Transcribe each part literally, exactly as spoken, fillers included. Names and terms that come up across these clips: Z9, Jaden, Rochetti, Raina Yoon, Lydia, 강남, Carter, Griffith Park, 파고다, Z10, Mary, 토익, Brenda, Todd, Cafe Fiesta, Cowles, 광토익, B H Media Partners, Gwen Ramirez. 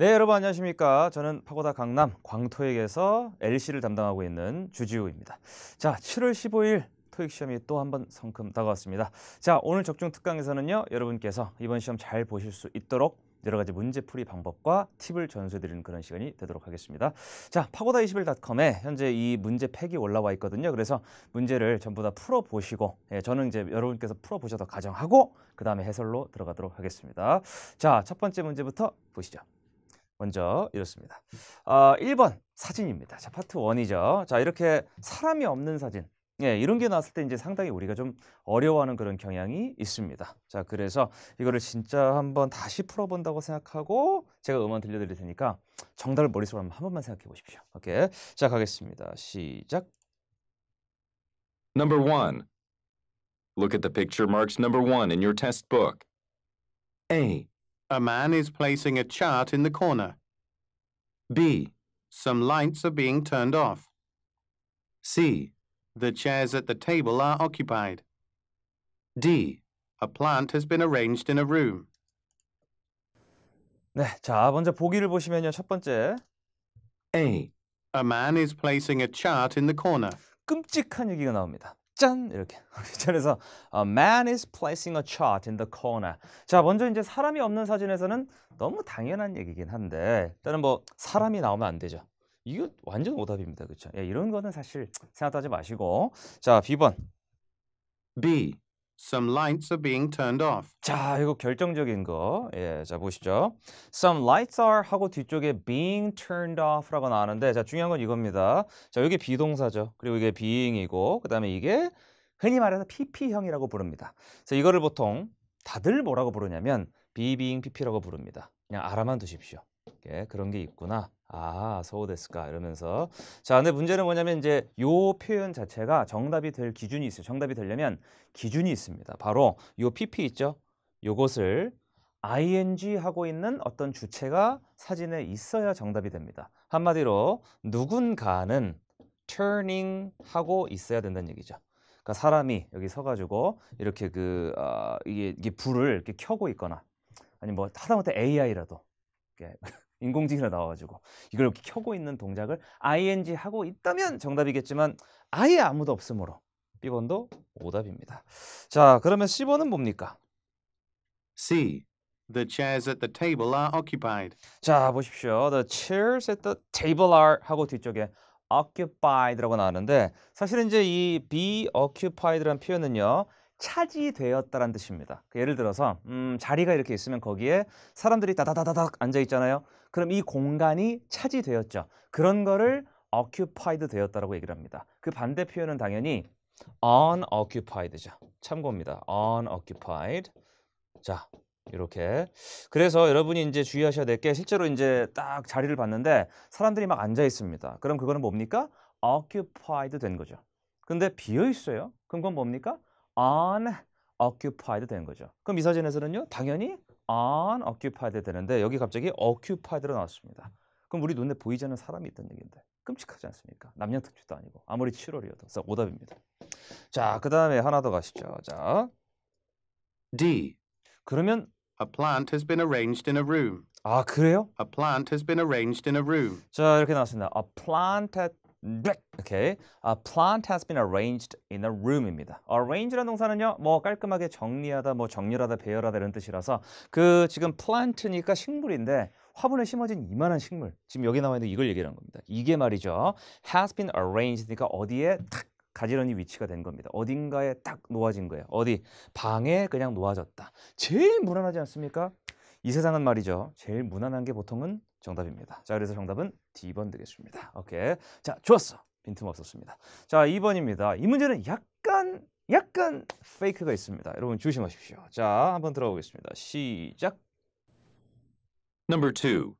네, 여러분 안녕하십니까. 저는 파고다 강남 광토익에서 엘씨를 담당하고 있는 주지우입니다. 자, 칠월 십오일 토익 시험이 또 한 번 성큼 다가왔습니다. 자, 오늘 적중 특강에서는요, 여러분께서 이번 시험 잘 보실 수 있도록 여러 가지 문제풀이 방법과 팁을 전수해드리는 그런 시간이 되도록 하겠습니다. 자, 파고다 이십일 닷컴에 현재 이 문제 팩이 올라와 있거든요. 그래서 문제를 전부 다 풀어보시고, 예, 저는 이제 여러분께서 풀어보셔도 가정하고 그 다음에 해설로 들어가도록 하겠습니다. 자, 첫 번째 문제부터 보시죠. 먼저 이렇습니다. 아, 일 번 사진입니다. 자, 파트 일이죠. 자, 이렇게 사람이 없는 사진. 예, 이런 게 나왔을 때 이제 상당히 우리가 좀 어려워하는 그런 경향이 있습니다. 자, 그래서 이거를 진짜 한번 다시 풀어본다고 생각하고 제가 음원 들려드릴 테니까 정답을 머릿속으로 한번, 한 번만 생각해 보십시오. 오케이. 자, 가겠습니다. 시작. Number one. Look at the picture marked number one in your test book. A. A man is placing a chart in the corner. B. Some lights are being turned off. C. The chairs at the table are occupied. D. A plant has been arranged in a room. 네, 자, 먼저 보기를 보시면요. 첫 번째. A. A man is placing a chart in the corner. 끔찍한 얘기가 나옵니다. 짠! 이렇게. 그래서 A man is placing a chart in the corner. 자, 먼저 이제 사람이 없는 사진에서는 너무 당연한 얘기긴 한데, 일단은 뭐 사람이 나오면 안 되죠. 이거 완전 오답입니다. 그렇죠? 예, 이런 거는 사실 생각하지 마시고. 자, B번. B. Some lights are being turned off. 자, 이거 결정적인 거. 예, 자, 보시죠. Some lights are 하고 뒤쪽에 being turned off라고 나오는데, 자, 중요한 건 이겁니다. 자, 이게 비동사죠. 그리고 이게 being이고, 그 다음에 이게 흔히 말해서 피피형이라고 부릅니다. 그래서 이거를 보통 다들 뭐라고 부르냐면 be, being, pp라고 부릅니다. 그냥 알아만 두십시오. 예, 그런 게 있구나. 아, 소우데스까 이러면서. 자, 근데 문제는 뭐냐면 이제 요 표현 자체가 정답이 될 기준이 있어요. 정답이 되려면 기준이 있습니다. 바로 요 피피 있죠. 요것을 아이엔지 하고 있는 어떤 주체가 사진에 있어야 정답이 됩니다. 한마디로 누군가는 turning 하고 있어야 된다는 얘기죠. 그러니까 사람이 여기 서가지고 이렇게 그 어, 이게, 이게 불을 이렇게 켜고 있거나, 아니 뭐 하다못해 에이아이라도. 예. 인공지능이 나와가지고 이걸 이렇게 켜고 있는 동작을 아이엔지 하고 있다면 정답이겠지만 아예 아무도 없으므로 B번도 오답입니다. 자, 그러면 C번은 뭡니까? C. The chairs at the table are occupied. 자, 보십시오. The chairs at the table are 하고 뒤쪽에 occupied라고 나왔는데, 사실은 이제 이 be occupied라는 표현은요, 차지되었다라는 뜻입니다. 예를 들어서 음, 자리가 이렇게 있으면 거기에 사람들이 다다다다닥 앉아 있잖아요. 그럼 이 공간이 차지되었죠. 그런 거를 occupied 되었다라고 얘기를 합니다. 그 반대 표현은 당연히 unoccupied죠. 참고입니다. unoccupied. 자, 이렇게. 그래서 여러분이 이제 주의하셔야 될 게, 실제로 이제 딱 자리를 봤는데 사람들이 막 앉아 있습니다. 그럼 그거는 뭡니까? occupied 된 거죠. 근데 비어 있어요. 그럼 그건 뭡니까? unoccupied 된 거죠. 그럼 이 사진에서는요, 당연히 unoccupied 되는데 여기 갑자기 occupied로 나왔습니다. 그럼 우리 눈에 보이지 않는 사람이 있다는 얘기인데 끔찍하지 않습니까? 남녀 특집도 아니고, 아무리 칠월이어도. 그래서 오답입니다. 자, 그 다음에 하나 더 가시죠. 자, D. 그러면 A plant has been arranged in a room. 아, 그래요? A plant has been arranged in a room. 자, 이렇게 나왔습니다. A plant has Okay. A plant has been arranged in a room입니다. Arrange라는 동사는요, 뭐 깔끔하게 정리하다, 뭐 정렬하다, 배열하다 이런 뜻이라서, 그 지금 plant니까 식물인데 화분에 심어진 이만한 식물, 지금 여기 나와 있는 이걸 얘기하는 겁니다. 이게 말이죠, has been arranged니까 어디에 탁 가지런히 위치가 된 겁니다. 어딘가에 딱 놓아진 거예요. 어디? 방에 그냥 놓아졌다. 제일 무난하지 않습니까? 이 세상은 말이죠, 제일 무난한 게 보통은 정답입니다. 자, 그래서 정답은 D번 되겠습니다. 오케이. 자, 좋았어. 빈틈없었습니다. 자, 이 번입니다. 이 문제는 약간 약간 페이크가 있습니다. 여러분 조심하십시오. 자, 한번 들어보겠습니다. 시작. Number two.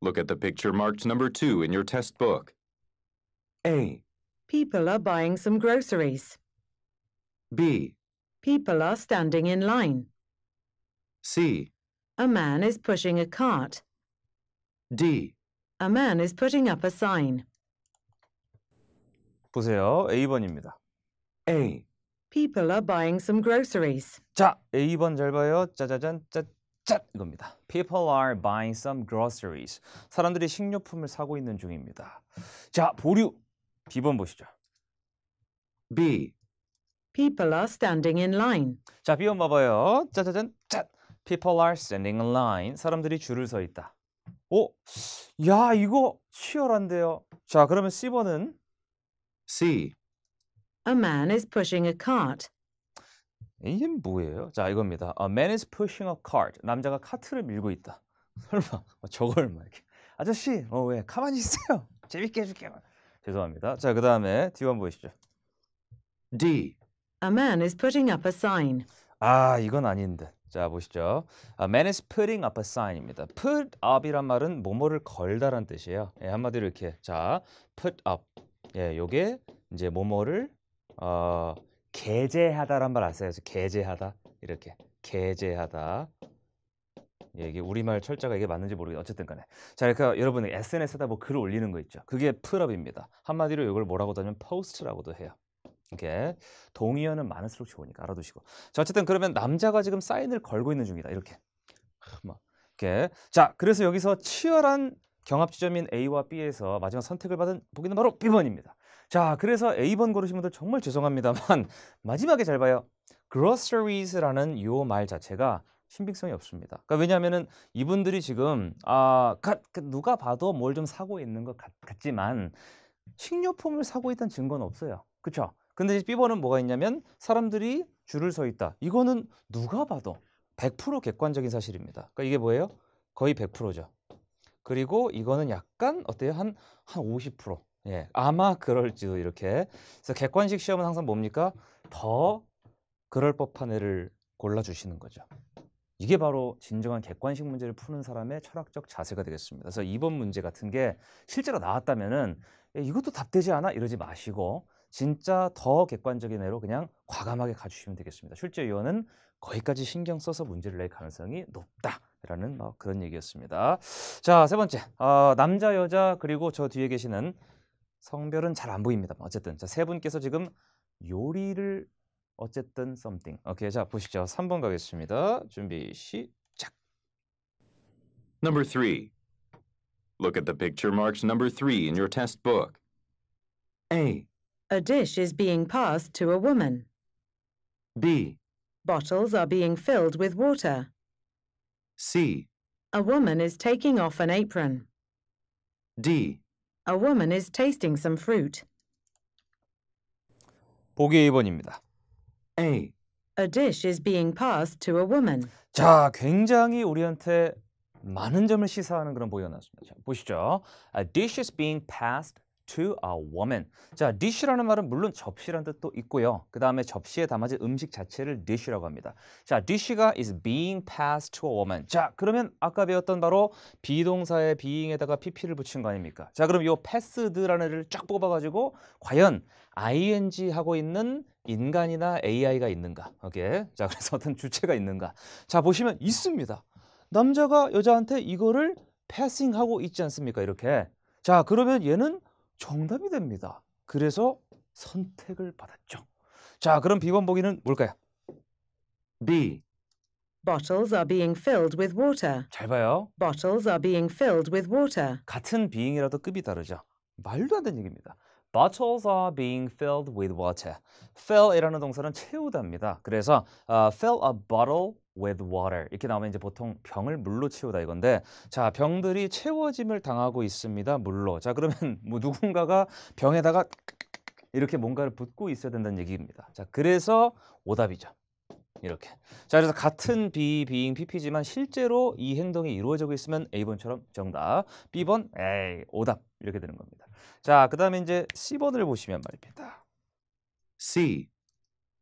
Look at the picture marked number two in your test book. A. People are buying some groceries. B. People are standing in line. C. A man is pushing a cart. D. A man is putting up a sign. 보세요. A번입니다. A. People are buying some groceries. 자, A번 잘 봐요. 짜자잔, 짜, 짠! 이겁니다. People are buying some groceries. 사람들이 식료품을 사고 있는 중입니다. 자, 보류. 비번 보시죠. B. People are standing in line. 자, 비번 봐봐요. 짜자잔, 짠! People are standing in line. 사람들이 줄을 서 있다. 오, 야, 이거 치열한데요. 자, 그러면 C번은? C. A man is pushing a cart. 이게 뭐예요? 자, 이겁니다. A man is pushing a cart. 남자가 카트를 밀고 있다. 설마, 저걸 막 이렇게. 아저씨, 어, 왜? 가만히 있어요. 재밌게 해줄게요. 죄송합니다. 자, 그 다음에 D번 보이시죠? D. A man is putting up a sign. 아, 이건 아닌데. 자, 보시죠. A man is putting up a sign입니다. Put up이란 말은 뭐뭐를 걸다란 뜻이에요. 예, 한마디로 이렇게. 자, put up. 예, 요게 이제 뭐뭐를 어, 게재하다란 말 아세요? 게재하다. 이렇게. 게재하다. 예, 이게 우리말 철자가 이게 맞는지 모르겠어요. 어쨌든 간에. 자, 그러니까 여러분 에스엔에스에다 뭐 글을 올리는 거 있죠. 그게 put up입니다. 한마디로 이걸 뭐라고도 하면 post라고도 해요. 이렇게 동의어는 많을수록 좋으니까 알아두시고. 자, 어쨌든 그러면 남자가 지금 사인을 걸고 있는 중이다. 이렇게. 막 이렇게. 자, 그래서 여기서 치열한 경합 지점인 A와 B에서 마지막 선택을 받은 보기는 바로 B번입니다. 자, 그래서 A번 고르신 분들 정말 죄송합니다만 마지막에 잘 봐요. groceries라는 요 말 자체가 신빙성이 없습니다. 그러니까 왜냐하면은 이분들이 지금 아, 가, 누가 봐도 뭘 좀 사고 있는 것 같, 같지만 식료품을 사고 있다는 증거는 없어요. 그렇죠? 근데 B번은 뭐가 있냐면 사람들이 줄을 서 있다. 이거는 누가 봐도 백 퍼센트 객관적인 사실입니다. 그러니까 이게 뭐예요? 거의 백 퍼센트죠. 그리고 이거는 약간 어때요? 한, 한 오십 퍼센트. 예, 아마 그럴지도 이렇게. 그래서 객관식 시험은 항상 뭡니까? 더 그럴 법한 애를 골라주시는 거죠. 이게 바로 진정한 객관식 문제를 푸는 사람의 철학적 자세가 되겠습니다. 그래서 이번 문제 같은 게 실제로 나왔다면은 이것도 답되지 않아? 이러지 마시고 진짜 더 객관적인 애로 그냥 과감하게 가주시면 되겠습니다. 출제위원은 거기까지 신경 써서 문제를 낼 가능성이 높다라는 뭐 그런 얘기였습니다. 자, 세 번째, 어, 남자, 여자 그리고 저 뒤에 계시는 성별은 잘 안 보입니다. 어쨌든 자, 세 분께서 지금 요리를 어쨌든 something. 오케이, 자 보시죠. 삼 번 가겠습니다. 준비 시작. Number three. Look at the picture marked number three in your test book. A. A dish is being passed to a woman. B. Bottles are being filled with water. C. A woman is taking off an apron. D. A woman is tasting some fruit. 보기 이 번입니다. A. A dish is being passed to a woman. 자, 굉장히 우리한테 많은 점을 시사하는 그런 보기가 나왔습니다. 보시죠. A dish is being passed to a woman. 자, dish라는 말은 물론 접시라는 뜻도 있고요. 그 다음에 접시에 담아진 음식 자체를 dish라고 합니다. 자, dish가 is being passed to a woman. 자, 그러면 아까 배웠던 바로 비동사의 being에다가 pp를 붙인 거 아닙니까? 자, 그럼 요 passed라는 애를 쫙 뽑아가지고 과연 ing 하고 있는 인간이나 에이아이가 있는가? 오케이. 자, 그래서 어떤 주체가 있는가? 자, 보시면 있습니다. 남자가 여자한테 이거를 passing하고 있지 않습니까? 이렇게. 자, 그러면 얘는 정답이 됩니다. 그래서 선택을 받았죠. 자, 그럼 B번 보기는 뭘까요? B. Bottles are being filled with water. 잘 봐요. Bottles are being filled with water. 같은 being이라도 급이 다르죠. 말도 안 되는 얘기입니다. Bottles are being filled with water. fill이라는 동사는 채우다입니다. 그래서 uh, fill a bottle with water 이렇게 나오면 이제 보통 병을 물로 채우다 이건데, 자, 병들이 채워짐을 당하고 있습니다. 물로. 자, 그러면 뭐 누군가가 병에다가 이렇게 뭔가를 붓고 있어야 된다는 얘기입니다. 자, 그래서 오답이죠. 이렇게. 자, 그래서 같은 be, being, pp지만 실제로 이 행동이 이루어지고 있으면 A번처럼 정답, B번 에이, 오답 이렇게 되는 겁니다. 자, 그 다음에 이제 C번을 보시면 말입니다. C.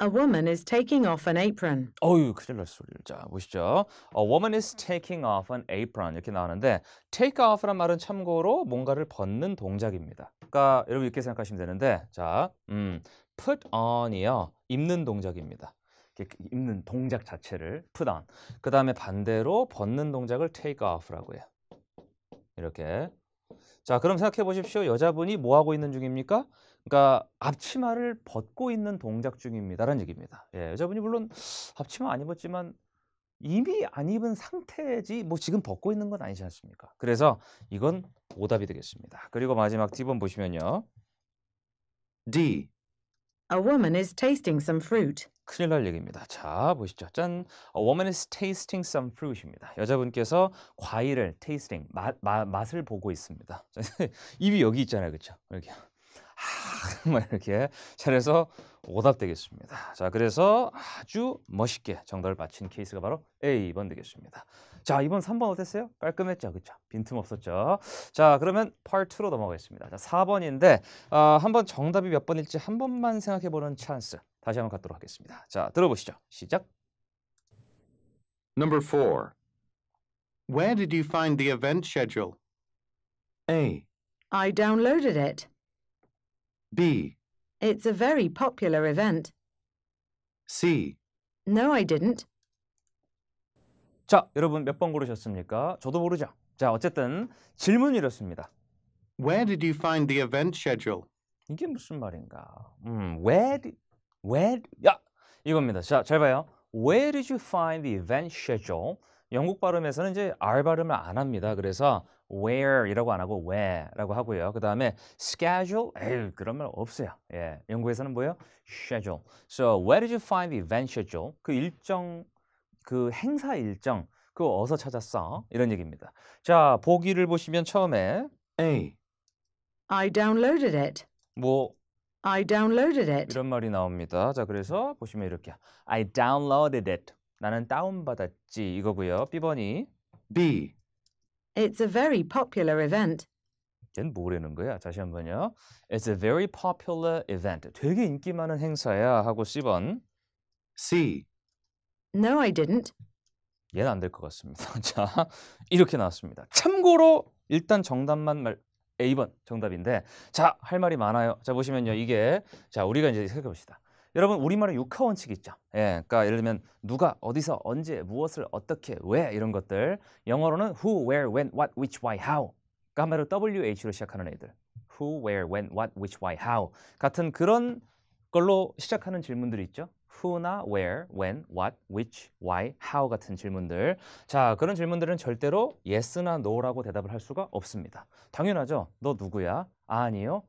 A woman is taking off an apron. 어휴, 큰일 날 소리를. 자, 보시죠. A woman is taking off an apron 이렇게 나오는데 take off란 말은 참고로 뭔가를 벗는 동작입니다. 그러니까 여러분 이렇게 생각하시면 되는데, 자, 음, put on이요, 입는 동작입니다. 입는 동작 자체를 put on. 그 다음에 반대로 벗는 동작을 take off라고 해요. 이렇게. 자, 그럼 생각해 보십시오. 여자분이 뭐 하고 있는 중입니까? 그러니까 앞치마를 벗고 있는 동작 중입니다라는 얘기입니다. 예, 여자분이 물론 앞치마 안 입었지만 이미 안 입은 상태지 뭐 지금 벗고 있는 건 아니지 않습니까? 그래서 이건 오답이 되겠습니다. 그리고 마지막 디 번 보시면요. D. A woman is tasting some fruit. 큰일 날 얘기입니다. 자, 보시죠. 짠. A woman is tasting some fruit입니다. 여자분께서 과일을 tasting, 맛, 맛을 보고 있습니다. 입이 여기 있잖아요. 그렇죠? 이렇게. 하, 이렇게. 그래서 오답 되겠습니다. 자, 그래서 아주 멋있게 정답을 맞힌 케이스가 바로 에이 번 되겠습니다. 자, 이번 삼 번 어땠어요? 깔끔했죠? 그렇죠? 빈틈없었죠? 자, 그러면 파트 투로 넘어가겠습니다. 자, 사 번인데 어, 한번 정답이 몇 번일지 한 번만 생각해보는 찬스 다시 한번 갖도록 하겠습니다. 자, 들어보시죠. 시작! Number four. Where did you find the event schedule? A. I downloaded it. B. It's a very popular event. C. No, I didn't. 자, 여러분 몇 번 고르셨습니까? 저도 모르죠. 자, 어쨌든 질문이 이렇습니다. Where did you find the event schedule? 이게 무슨 말인가? 음, where did, where 야, 이겁니다. 자, 잘 봐요. Where did you find the event schedule? 영국 발음에서는 이제 R 발음을 안 합니다. 그래서 where이라고 안 하고 where라고 하고요. 그 다음에 schedule, 에이, 그런 말 없어요. 예, 영국에서는 뭐예요? schedule. So where did you find the event schedule? 그 일정, 그 행사 일정, 그거 어디서 찾았어? 이런 얘기입니다. 자, 보기를 보시면 처음에 A. I downloaded it. 뭐? I downloaded it. 이런 말이 나옵니다. 자, 그래서 보시면 이렇게 I downloaded it. 나는 다운받았지 이거고요. B번이 B. It's a very popular event. 얘는 뭐라는 거야? 다시 한번요. It's a very popular event. 되게 인기 많은 행사야 하고 C번 C. No, I didn't. 얘는 안 될 것 같습니다. 자, 이렇게 나왔습니다. 참고로 일단 정답만 말 에이 번 정답인데 자, 할 말이 많아요. 자, 보시면요. 이게 자, 우리가 이제 생각해 봅시다. 여러분 우리말에 육하 원칙이 있죠. 예, 그러니까 예를 들면 누가, 어디서, 언제, 무엇을, 어떻게, 왜 이런 것들. 영어로는 who, where, when, what, which, why, how. 그러니까 한마디로 더블유 에이치로 시작하는 애들. who, where, when, what, which, why, how. 같은 그런 걸로 시작하는 질문들이 있죠. who나 where, when, what, which, why, how 같은 질문들. 자, 그런 질문들은 절대로 yes나 no라고 대답을 할 수가 없습니다. 당연하죠. 너 누구야? 아니요.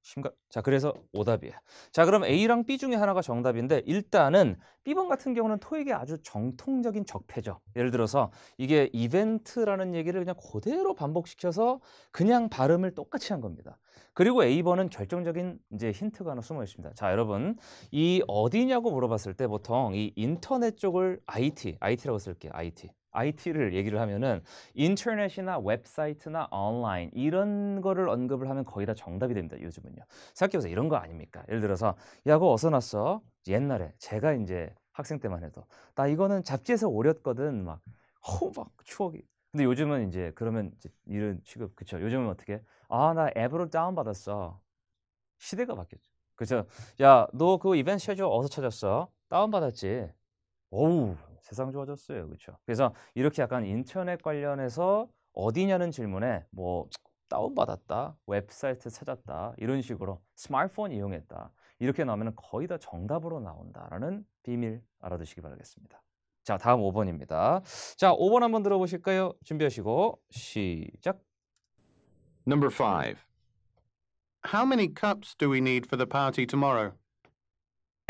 심각... 자, 그래서 오답이에요. 자, 그럼 A랑 B 중에 하나가 정답인데 일단은 B번 같은 경우는 토익의 아주 정통적인 적폐죠. 예를 들어서 이게 이벤트라는 얘기를 그냥 그대로 반복시켜서 그냥 발음을 똑같이 한 겁니다. 그리고 A번은 결정적인 이제 힌트가 하나 숨어 있습니다. 자, 여러분 이 어디냐고 물어봤을 때 보통 이 인터넷 쪽을 아이티, 아이티라고 쓸게요. 아이티. 아이티를 얘기를 하면은 인터넷이나 웹사이트나 온라인 이런 거를 언급을 하면 거의 다 정답이 됩니다. 요즘은요. 생각해보세요. 이런 거 아닙니까? 예를 들어서 야, 그거 어디서 났어? 옛날에 제가 이제 학생 때만 해도 나 이거는 잡지에서 오렸거든 막 호박 추억이. 근데 요즘은 이제 그러면 이제 이런 취급 그쵸? 요즘은 어떻게? 아, 나 앱으로 다운받았어. 시대가 바뀌었죠. 그쵸? 야, 너 그거 이벤트 쉐저 어디서 찾았어? 다운받았지. 오우. 세상 좋아졌어요. 그렇죠? 그래서 이렇게 약간 인터넷 관련해서 어디냐는 질문에 뭐 다운받았다, 웹사이트 찾았다 이런 식으로 스마트폰 이용했다 이렇게 나오면 거의 다 정답으로 나온다라는 비밀 알아두시기 바라겠습니다. 자, 다음 오 번입니다. 자, 오 번 한번 들어보실까요? 준비하시고 시작! Number five. How many cups do we need for the party tomorrow?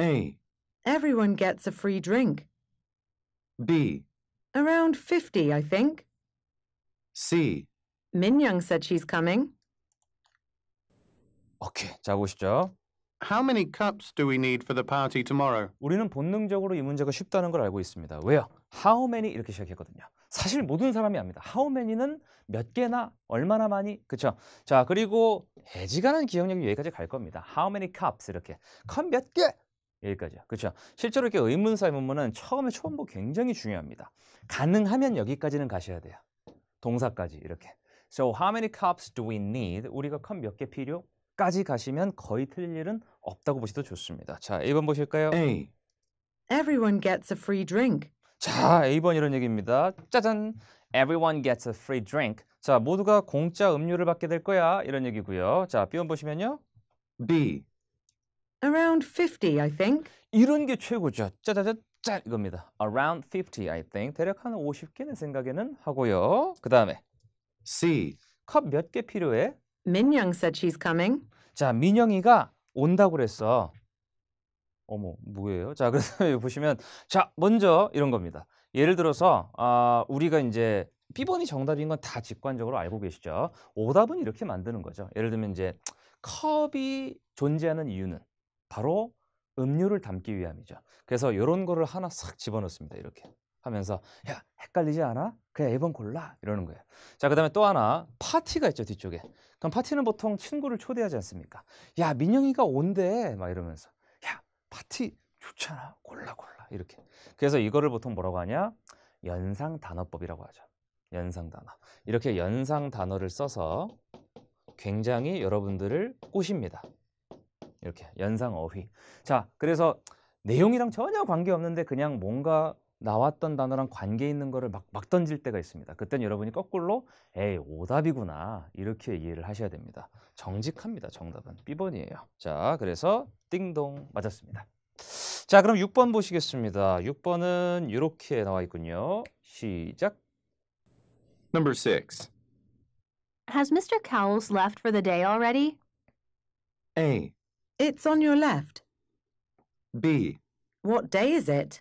A. Everyone gets a free drink. B. Around fifty, I think. C. Minyoung said she's coming. 오케이, 자 보시죠. How many cups do we need for the party tomorrow? 우리는 본능적으로 이 문제가 쉽다는 걸 알고 있습니다. 왜요? How many 이렇게 시작했거든요. 사실 모든 사람이 압니다. How many는 몇 개나, 얼마나 많이, 그렇죠? 자, 그리고 해지가는 기억력이 여기까지 갈 겁니다. How many cups 이렇게 컵 몇 개? 여기까지요. 그렇죠? 실제로 이렇게 의문사의 문문은 처음에 초음보 굉장히 중요합니다. 가능하면 여기까지는 가셔야 돼요. 동사까지 이렇게. So how many cups do we need? 우리가 컵 몇 개 필요? 까지 가시면 거의 틀릴 일은 없다고 보셔도 좋습니다. 자, 에이 번 보실까요? A. Everyone gets a free drink. 자, 에이 번 이런 얘기입니다. 짜잔! Everyone gets a free drink. 자, 모두가 공짜 음료를 받게 될 거야. 이런 얘기고요. 자, B번 보시면요. B. Around fifty, I think. 이런 게 최고죠. 짜자잔. 짠 이겁니다. Around fifty, I think. 대략 한 오십 개 내 생각에는 하고요. 그 다음에 C. 컵 몇 개 필요해? 민영 said she's coming. 자, 민영이가 온다고 그랬어. 어머, 뭐예요? 자, 그래서 보시면 자, 먼저 이런 겁니다. 예를 들어서 아, 우리가 이제 B번이 정답인 건 다 직관적으로 알고 계시죠. 오답은 이렇게 만드는 거죠. 예를 들면 이제 컵이 존재하는 이유는 바로 음료를 담기 위함이죠. 그래서 이런 거를 하나 싹 집어넣습니다. 이렇게 하면서 야, 헷갈리지 않아? 그냥 A번 골라 이러는 거예요. 자, 그 다음에 또 하나 파티가 있죠. 뒤쪽에. 그럼 파티는 보통 친구를 초대하지 않습니까? 야, 민영이가 온대 막 이러면서 야, 파티 좋잖아. 골라 골라 이렇게. 그래서 이거를 보통 뭐라고 하냐? 연상 단어법이라고 하죠. 연상 단어. 이렇게 연상 단어를 써서 굉장히 여러분들을 꼬십니다. 이렇게 연상 어휘. 자, 그래서 내용이랑 전혀 관계없는데 그냥 뭔가 나왔던 단어랑 관계 있는 거를 막, 막 던질 때가 있습니다. 그땐 여러분이 거꾸로 에이, 오답이구나 이렇게 이해를 하셔야 됩니다. 정직합니다. 정답은 B번이에요. 자, 그래서 띵동 맞았습니다. 자, 그럼 육 번 보시겠습니다. 육 번은 이렇게 나와 있군요. 시작. Number six. Has Mister Cowles left for the day already? A. It's on your left. B. What day is it?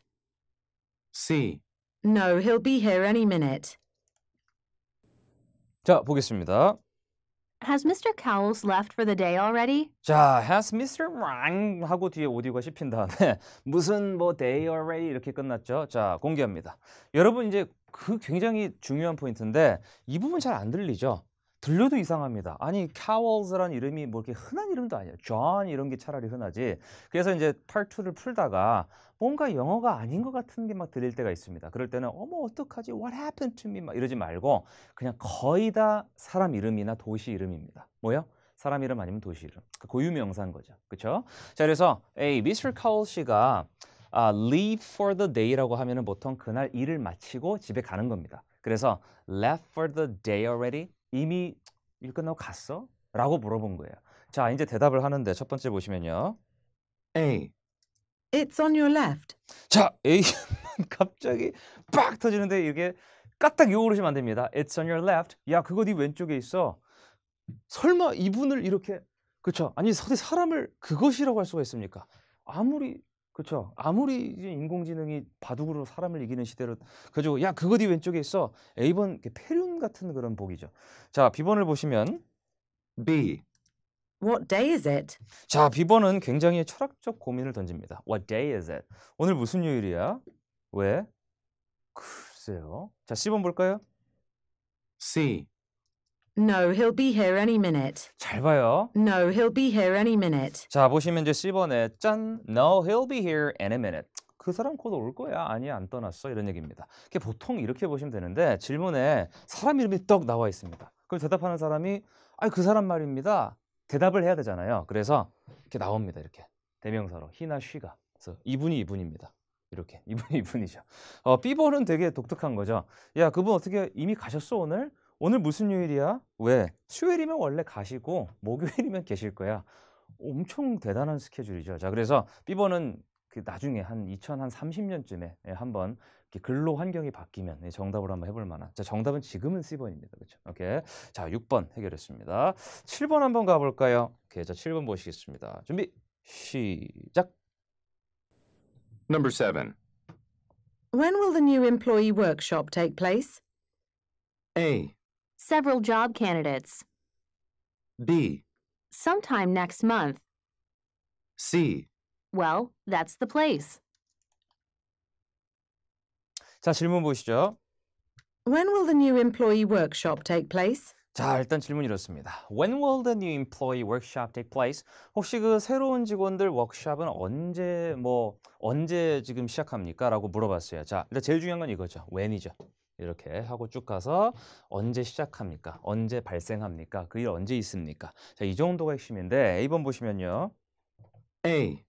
C. No, he'll be here any minute. 자, 보겠습니다. Has Mister Cowles left for the day already? 자, has Mister Wang 하고 뒤에 오디오가 씹힌 다음에 무슨 뭐 day already 이렇게 끝났죠. 자, 공개합니다. 여러분 이제 그 굉장히 중요한 포인트인데 이 부분 잘 안 들리죠. 들려도 이상합니다. 아니, Cowles라는 이름이 뭐 이렇게 흔한 이름도 아니에요. John 이런 게 차라리 흔하지. 그래서 이제 파트 투를 풀다가 뭔가 영어가 아닌 것 같은 게 막 들릴 때가 있습니다. 그럴 때는 어머 어떡하지? What happened to me? 막 이러지 말고 그냥 거의 다 사람 이름이나 도시 이름입니다. 뭐요? 사람 이름 아니면 도시 이름. 고유명사인 거죠. 그렇죠? 자, 그래서 A, 미스터 Cowles 씨가 아, leave for the day라고 하면은 보통 그날 일을 마치고 집에 가는 겁니다. 그래서 left for the day already? 이미 일 끝나고 갔어? 라고 물어본 거예요. 자, 이제 대답을 하는데 첫 번째 보시면요. A. It's on your left. 자, A 갑자기 빡 터지는데 이게 까딱 요 그러시면 안 됩니다. It's on your left. 야, 그거 네 왼쪽에 있어. 설마 이분을 이렇게 그렇죠? 아니, 사람을 그것이라고 할 수가 있습니까? 아무리 그렇죠. 아무리 인공지능이 바둑으로 사람을 이기는 시대로 그래가지고 야, 그거 네 왼쪽에 있어. A번 폐륜 같은 그런 복이죠. 자, B번을 보시면 B. What day is it? 자, B번은 굉장히 철학적 고민을 던집니다. What day is it? 오늘 무슨 요일이야? 왜? 글쎄요. 자, C번 볼까요? C. No, he'll be here any minute. 잘 봐요. No, he'll be here any minute. 자, 보시면 이제 C번에 짠. No, he'll be here any minute. 그 사람 곧 올 거야. 아니, 안 떠났어. 이런 얘기입니다. 이게 보통 이렇게 보시면 되는데 질문에 사람 이름이 떡 나와 있습니다. 그럼 대답하는 사람이 아니, 그 사람 말입니다. 대답을 해야 되잖아요. 그래서 이렇게 나옵니다. 이렇게 대명사로 히나 쉬가. 그래서 이분이 이분입니다. 이렇게 이분이 이분이죠. 어, B번은 되게 독특한 거죠. 야, 그분 어떻게 이미 가셨어 오늘? 오늘 무슨 요일이야? 왜? 수요일이면 원래 가시고 목요일이면 계실 거야. 엄청 대단한 스케줄이죠. 자, 그래서 B번은 나중에 한 이천삼십 년쯤에 한번 근로 환경이 바뀌면 정답을 한번 해볼 만한. 자, 정답은 지금은 C번입니다. 그렇죠? 오케이. 자, 육 번 해결했습니다. 칠 번 한번 가볼까요? 오케이, 자, 칠 번 보시겠습니다. 준비 시작. Number seven. When will the new employee workshop take place? A. Several job candidates. B. Sometime next month. C. Well, that's the place. 자, 질문 보시죠. When will the new employee workshop take place? 자, 일단 질문이 이렇습니다. When will the new employee workshop take place? 혹시 그 새로운 직원들 워크숍은 언제 뭐 언제 지금 시작합니까? 라고 물어봤어요. 자, 일단 제일 중요한 건 이거죠. when이죠. 이렇게 하고 쭉 가서 언제 시작합니까? 언제 발생합니까? 그 일 언제 있습니까? 자, 이 정도가 핵심인데 A번 보시면요. A.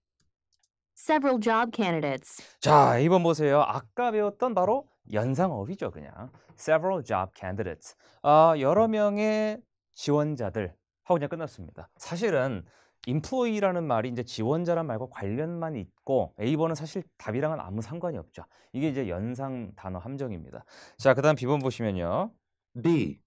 Several job candidates. 자, A번 보세요. 아까 배웠던 바로 연상어휘죠, 그냥. Several job candidates. 아, 여러 명의 지원자들 하고 그냥 끝났습니다. 사실은 인프이라는 말이 이제 지원자란 말과 관련만 있고 A번은 사실 답이랑은 아무 상관이 없죠. 이게 이제 연상 단어 함정입니다. 자, 그다음 B번 보시면요. B.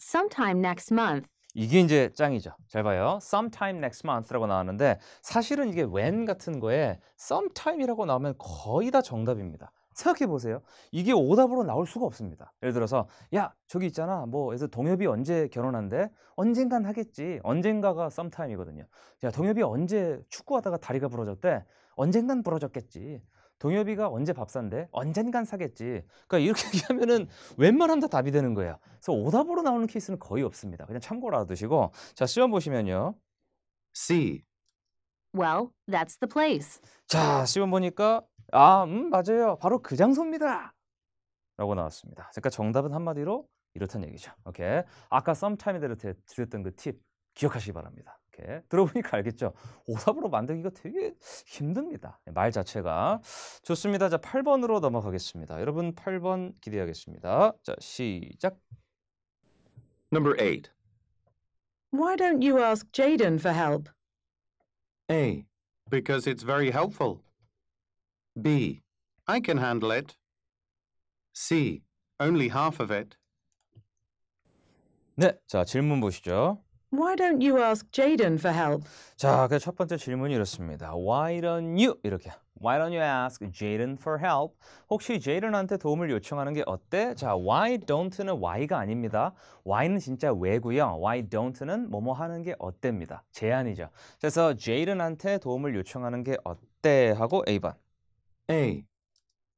Sometime next month. 이게 이제 짱이죠. 잘 봐요. Sometime next month라고 나왔는데 사실은 이게 when 같은 거에 sometime이라고 나오면 거의 다 정답입니다. 생각해보세요. 이게 오답으로 나올 수가 없습니다. 예를 들어서 야 저기 있잖아 뭐 그래서 동엽이 언제 결혼한대? 언젠간 하겠지. 언젠가가 sometime이거든요. 야 동엽이 언제 축구하다가 다리가 부러졌대? 언젠간 부러졌겠지. 동엽이가 언제 밥 산대? 언젠간 사겠지. 그러니까 이렇게 얘기하면은 웬만하면 다 답이 되는 거예요. 그래서 오답으로 나오는 케이스는 거의 없습니다. 그냥 참고로 알아두시고 자 시험 보시면요. C. Well, that's the place. 자 시험 보니까 아, 음, 맞아요. 바로 그 장소입니다. 라고 나왔습니다. 그러니까 정답은 한마디로 이렇다는 얘기죠. 오케이. 아까 썸타임에 대해 드렸던 그 팁 기억하시기 바랍니다. 오케이. 들어보니까 알겠죠? 오답으로 만들기가 되게 힘듭니다. 말 자체가. 좋습니다. 자, 팔 번으로 넘어가겠습니다. 여러분 팔 번 기대하겠습니다. 자, 시작. Number eight. Why don't you ask Jaden for help? A. Because it's very helpful. B. I can handle it. C. Only half of it. 네, 자 질문 보시죠. Why don't you ask Jaden for help? 자, 그 첫 번째 질문이 이렇습니다. Why don't you 이렇게. Why don't you ask Jaden for help? 혹시 Jaden한테 도움을 요청하는 게 어때? 자, why don't는 why가 아닙니다. why는 진짜 왜고요. why don't는 뭐뭐 하는 게 어때입니다. 제안이죠. 그래서 Jaden한테 도움을 요청하는 게 어때? 하고 A번. A.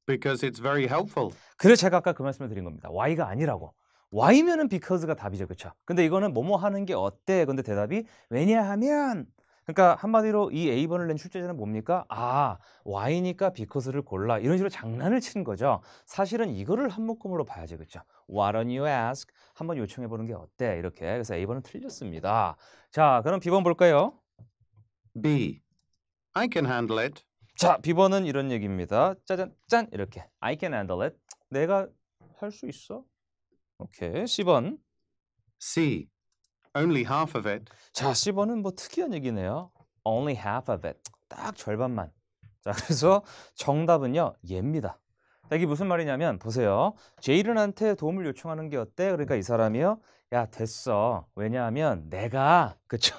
Because it's very helpful. 그래서 제가 아까 그 말씀을 드린 겁니다. why가 아니라고. why면은 because가 답이죠. 그렇죠? 근데 이거는 뭐뭐 하는 게 어때? 근데 대답이 왜냐하면 그러니까 한마디로 이 A번을 낸 출제자는 뭡니까? 아, why니까 because를 골라. 이런 식으로 장난을 친 거죠. 사실은 이거를 한 묶음으로 봐야지. 그렇죠? Why don't you ask? 한번 요청해 보는 게 어때? 이렇게. 그래서 A번은 틀렸습니다. 자, 그럼 B번 볼까요? B. I can handle it. 자, B번은 이런 얘기입니다. 짜잔, 짠 이렇게. I can handle it. 내가 할 수 있어? 오케이, C번. C. Only half of it. 자, C번은 뭐 특이한 얘기네요. Only half of it. 딱 절반만. 자, 그래서 정답은요, 얘입니다. 자, 이게 무슨 말이냐면 보세요. 제이른한테 도움을 요청하는 게 어때? 그러니까 이 사람이요. 야, 됐어. 왜냐하면 내가, 그쵸?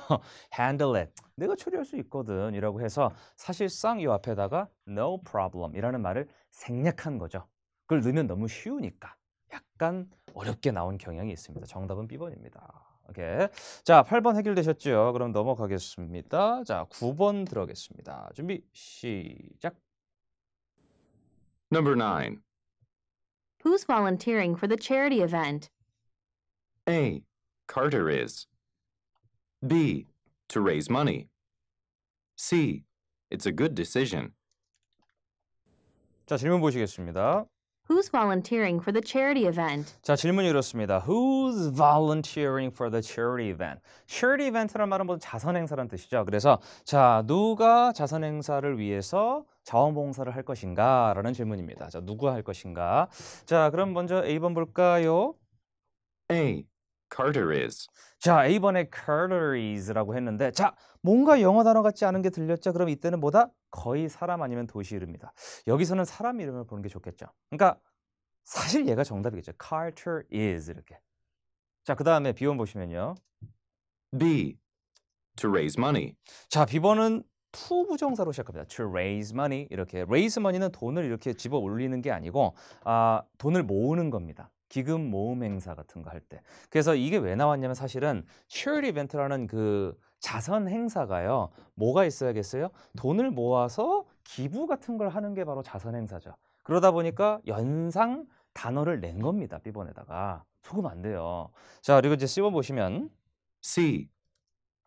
handle it. 내가 처리할 수 있거든. 이라고 해서 사실상 이 앞에다가 no problem 이라는 말을 생략한 거죠. 그걸 넣으면 너무 쉬우니까 약간 어렵게 나온 경향이 있습니다. 정답은 B번입니다. 오케이. 자, 팔 번 해결되셨죠? 그럼 넘어가겠습니다. 자, 구 번 들어가겠습니다. 준비, 시작. Number nine. Who's volunteering for the charity event? A. Carter is. B. To raise money. C. It's a good decision. 자, 질문 보시겠습니다. Who's volunteering for the charity event? 자, 질문이 이렇습니다. Who's volunteering for the charity event? Charity event라는 말은 뭐 자선 행사라는 뜻이죠. 그래서 자, 누가 자선 행사를 위해서 자원봉사를 할 것인가? 라는 질문입니다. 자, 누가 할 것인가? 자, 그럼 먼저 A번 볼까요? A. Carter is. 자, A번에 Carter is라고 했는데 자, 뭔가 영어 단어 같지 않은 게 들렸죠? 그럼 이때는 뭐다? 거의 사람 아니면 도시 이름이다. 여기서는 사람 이름을 보는 게 좋겠죠. 그러니까 사실 얘가 정답이겠죠. Carter is 이렇게. 자, 그 다음에 B번 보시면요. B. To raise money. 자, B번은 to 부정사로 시작합니다. To raise money 이렇게. raise money는 돈을 이렇게 집어 올리는 게 아니고 아, 돈을 모으는 겁니다. 기금 모음 행사 같은 거 할 때. 그래서 이게 왜 나왔냐면 사실은 charity event라는 그 자선 행사가요. 뭐가 있어야겠어요? 돈을 모아서 기부 같은 걸 하는 게 바로 자선 행사죠. 그러다 보니까 연상 단어를 낸 겁니다. B번에다가. 속으면 안 돼요. 자, 그리고 이제 C번 보시면 C.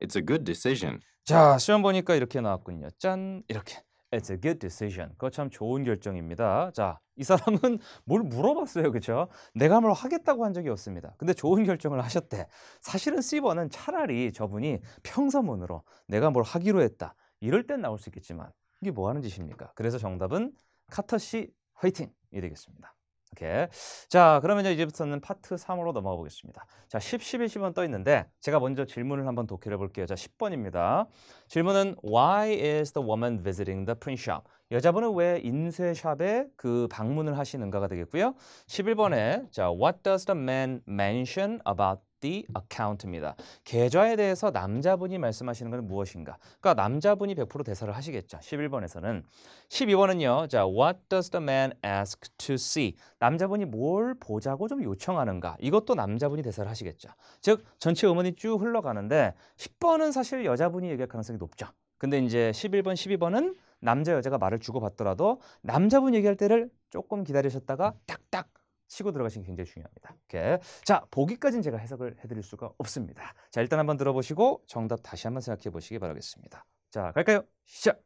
It's a good decision. 자, 시험 보니까 이렇게 나왔군요. 짠! 이렇게. It's a good decision. 그거 참 좋은 결정입니다. 자, 이 사람은 뭘 물어봤어요. 그렇죠? 내가 뭘 하겠다고 한 적이 없습니다. 근데 좋은 결정을 하셨대. 사실은 C번은 차라리 저분이 평서문으로 내가 뭘 하기로 했다. 이럴 땐 나올 수 있겠지만 이게 뭐 하는 짓입니까? 그래서 정답은 카터 씨 화이팅이 되겠습니다. 오케이. 자, 그러면 이제부터는 파트 삼으로 넘어가 보겠습니다. 자, 십, 십일, 십은 떠 있는데 제가 먼저 질문을 한번 독해해 볼게요. 자, 십 번입니다. 질문은 Why is the woman visiting the print shop? 여자분은 왜 인쇄샵에 그 방문을 하시는가가 되겠고요. 십일 번에 자, What does the man mention about the account입니다. 계좌에 대해서 남자분이 말씀하시는 건 무엇인가? 그러니까 남자분이 백 퍼센트 대사를 하시겠죠. 십일 번에서는. 십이 번은요. 자, What does the man ask to see? 남자분이 뭘 보자고 좀 요청하는가? 이것도 남자분이 대사를 하시겠죠. 즉 전체 음원이 쭉 흘러가는데 십 번은 사실 여자분이 얘기할 가능성이 높죠. 근데 이제 십일 번, 십이 번은 남자 여자가 말을 주고받더라도 남자분 얘기할 때를 조금 기다리셨다가 딱딱 치고 들어가시는 게 굉장히 중요합니다. 오케이. 자, 보기까지는 제가 해석을 해드릴 수가 없습니다. 자, 일단 한번 들어보시고 정답 다시 한번 생각해 보시기 바라겠습니다. 자, 갈까요? 시작!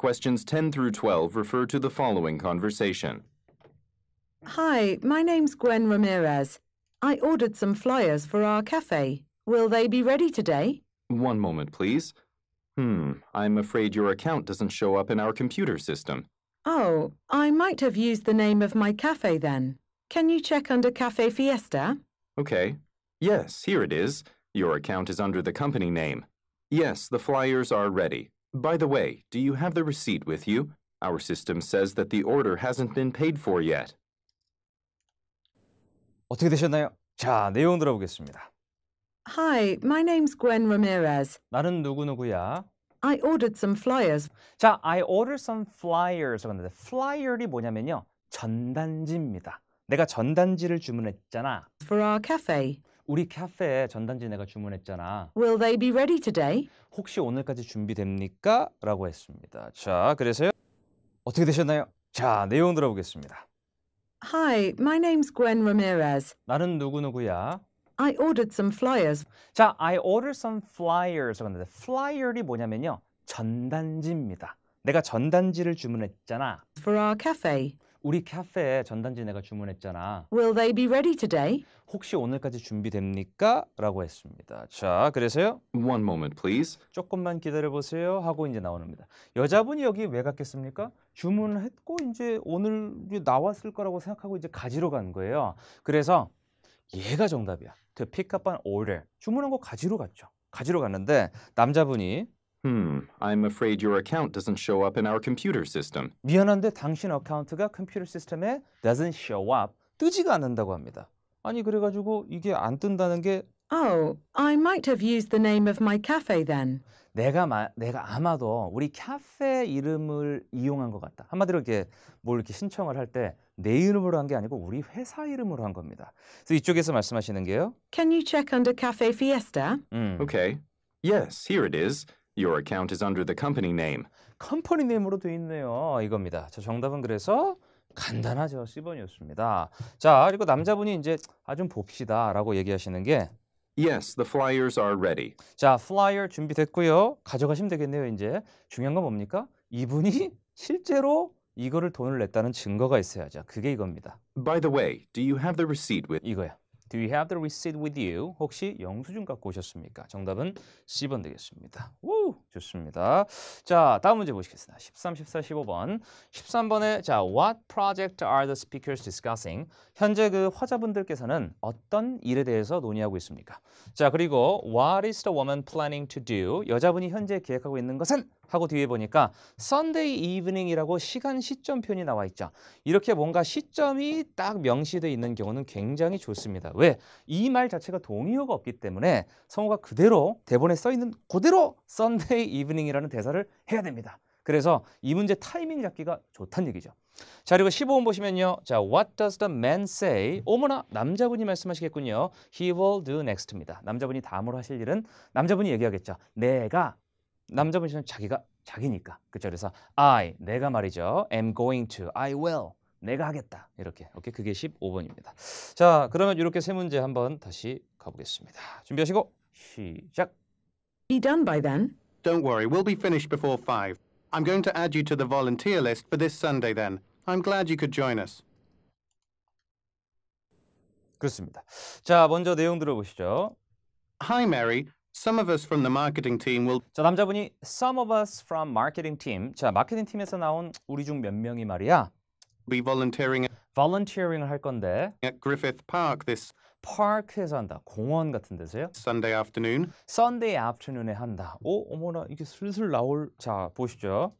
Questions ten through twelve refer to the following conversation. Hi, my name's Gwen Ramirez. I ordered some flyers for our cafe. Will they be ready today? One moment, please. Hmm, I'm afraid your account doesn't show up in our computer system. Oh, I might have used the name of my cafe then. Can you check under Cafe Fiesta? Okay. Yes, here it is. Your account is under the company name. Yes, the flyers are ready. By the way, do you have the receipt with you? Our system says that the order hasn't been paid for yet. 어떻게 되셨나요? 자, 내용 들어보겠습니다. Hi, my name's Gwen Ramirez. 나는 누구누구야? I ordered some flyers. 자, I ordered some flyers. flyer이 뭐냐면요. 전단지입니다. 내가 전단지를 주문했잖아. For our cafe. 우리 카페에 전단지 내가 주문했잖아. Will they be ready today? 혹시 오늘까지 준비됩니까? 라고 했습니다. 자, 그래서요. 어떻게 되셨나요? 자, 내용 들어보겠습니다. Hi, my name's Gwen Ramirez. 나는 누구누구야? I ordered some flyers. 자, I ordered some flyers. flyer이 뭐냐면요. 전단지입니다. 내가 전단지를 주문했잖아. For our cafe. 우리 카페에 전단지 내가 주문했잖아. Will they be ready today? 혹시 오늘까지 준비됩니까? 라고 했습니다. 자, 그래서요. One moment, please. 조금만 기다려보세요. 하고 이제 나오는 겁니다. 여자분이 여기 왜 갔겠습니까? 주문을 했고 이제 오늘 나왔을 거라고 생각하고 이제 가지러 간 거예요. 그래서 얘가 정답이야. To pick up an order. 주문한 거 가지러 갔죠. 가지러 갔는데 남자분이 Hmm, I'm afraid your account doesn't show up in our computer system. 미안한데 당신 어카운트가 컴퓨터 시스템에 doesn't show up. 뜨지가 않는다고 합니다. 아니 그래가지고 이게 안 뜬다는 게 Oh, I might have used the name of my cafe then. 내가 마, 내가 아마도 우리 카페 이름을 이용한 것 같다. 한마디로 이렇게 뭘 이렇게 신청을 할 때 내 이름으로 한 게 아니고 우리 회사 이름으로 한 겁니다. 그래서 이쪽에서 말씀하시는 게요. Can you check under Cafe Fiesta? 음. Okay. Yes, here it is. Your account is under the company name. 컴퍼니 네임으로 돼 있네요. 이겁니다. 저 정답은 그래서 간단하죠. 십 번이었습니다. 자, 그리고 남자분이 이제 아 좀 봅시다라고 얘기하시는 게 Yes, the flyers are ready. 자, flyer 준비됐고요. 가져가시면 되겠네요, 이제. 중요한 건 뭡니까? 이분이 실제로 이거를 돈을 냈다는 증거가 있어야죠. 그게 이겁니다. By the way, do you have the receipt with you? 이거야. Do you have the receipt with you? 혹시 영수증 갖고 오셨습니까? 정답은 씨 번 되겠습니다. 우! 좋습니다. 자, 다음 문제 보시겠습니다. 십삼, 십사, 십오 번. 십삼 번에 자, what project are the speakers discussing? 현재 그 화자분들께서는 어떤 일에 대해서 논의하고 있습니까? 자, 그리고 what is the woman planning to do? 여자분이 현재 계획하고 있는 것은? 하고 뒤에 보니까 Sunday evening이라고 시간 시점표현이 나와 있죠. 이렇게 뭔가 시점이 딱 명시되어 있는 경우는 굉장히 좋습니다. 왜? 이 말 자체가 동의어가 없기 때문에 성우가 그대로 대본에 써 있는 그대로 Sunday 이브닝이라는 대사를 해야 됩니다. 그래서 이 문제 타이밍 잡기가 좋다는 얘기죠. 자, 그리고 십오 번 보시면요. 자, what does the man say? 어머나, 남자분이 말씀하시겠군요. He will do next입니다. 남자분이 다음으로 하실 일은 남자분이 얘기하겠죠. 내가 남자분이시면 자기가 자기니까. 그렇죠? 그래서 I, 내가 말이죠. am going to, I will. 내가 하겠다. 이렇게. 오케이. 그게 십오 번입니다. 자, 그러면 이렇게 세 문제 한번 다시 가보겠습니다. 준비하시고 시작. Be done by then. Don't worry, we'll be finished before five. I'm going to add you to the volunteer list for this Sunday then. I'm glad you could join us. 그렇습니다. 자, 먼저 내용 들어보시죠. Hi Mary, some of us from the marketing team will 자, 남자분이 some of us from marketing team. 자, 마케팅 팀에서 나온 우리 중 몇 명이 말이야. be volunteering volunteering 할 건데 at Griffith Park this 파크에서 한다. 공원 같은 데서요. Sunday afternoon. Sunday afternoon에 한다. 오, 어머나 이게 슬슬 나올. 자, 보시죠.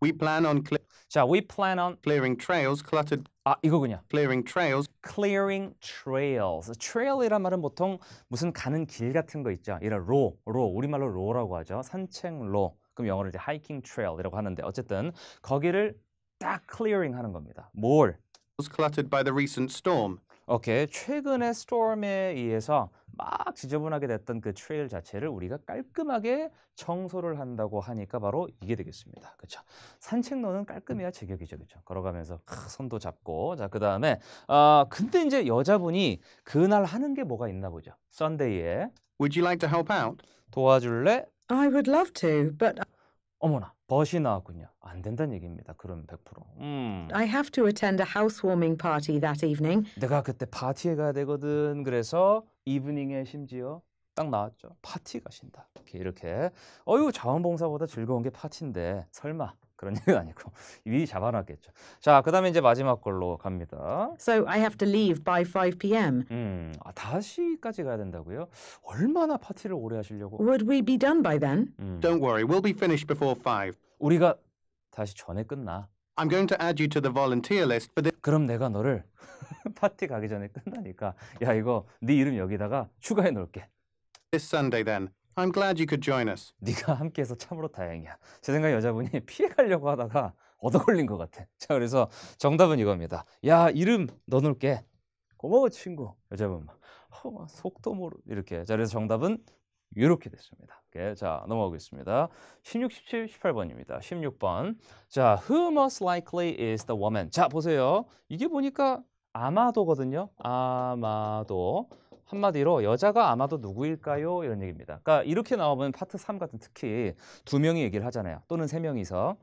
We plan on 자, we plan on clearing trails cluttered. 아, 이거군요. Clearing trails. Clearing trails. Trail이란 말은 보통 무슨 가는 길 같은 거 있죠. 이런 로, 로. 우리말로 로라고 하죠. 산책로. 그럼 영어로 이제 hiking trail이라고 하는데 어쨌든 거기를 딱 clearing 하는 겁니다. 뭘? Was cluttered by the recent storm. 오케이, 최근의 스톰에 의해서 막 지저분하게 됐던 그 트레일 자체를 우리가 깔끔하게 청소를 한다고 하니까 바로 이게 되겠습니다. 그렇죠? 산책로는 깔끔해야 제격이죠, 그렇죠? 걸어가면서 크, 손도 잡고, 자, 그 다음에 아, 근데 이제 여자분이 그날 하는 게 뭐가 있나 보죠. Sunday에 Would you like to help out? 도와줄래? I would love to, but 어머나, 벗이 나왔군요. 안 된다는 얘기입니다. 그럼 백 퍼센트. 음. I have to attend a housewarming party that evening. 내가 그때 파티에 가야 되거든. 그래서 이브닝에 심지어 딱 나왔죠. 파티 가신다. 이렇게 이렇게. 어유 자원봉사보다 즐거운 게 파티인데 설마 그런 얘기가 아니고 미리 잡아놨겠죠. 자, 그다음에 이제 마지막 걸로 갑니다. So I have to leave by five p m 음, 아, 다시까지 가야 된다고요? 얼마나 파티를 오래 하시려고? Would we be done by then? 음. Don't worry, we'll be finished before five. 우리가 다시 전에 끝나. I'm going to add you to the volunteer list for this. 그럼 내가 너를 파티 가기 전에 끝나니까 야 이거 네 이름 여기다가 추가해 놓을게. This Sunday then. I'm glad you could join us. 네가 함께해서 참으로 다행이야. 제 생각에 여자분이 피해가려고 하다가 얻어걸린 것 같아. 자, 그래서 정답은 이겁니다. 야, 이름 넣어놓을게. 고마워 친구. 여자분 막 어, 속도 모르 이렇게. 자, 그래서 정답은 이렇게 됐습니다. 오케이, 자, 넘어가겠습니다. 십육, 십칠, 십팔 번입니다. 십육 번. 자, who most likely is the woman. 자, 보세요. 이게 보니까 아마도거든요. 아마도. 한마디로 여자가 아마도 누구일까요? 이런 얘기입니다. 그러니까 이렇게 나오면 파트 삼 같은 특히 두 명이 얘기를 하잖아요. 또는 세 명이서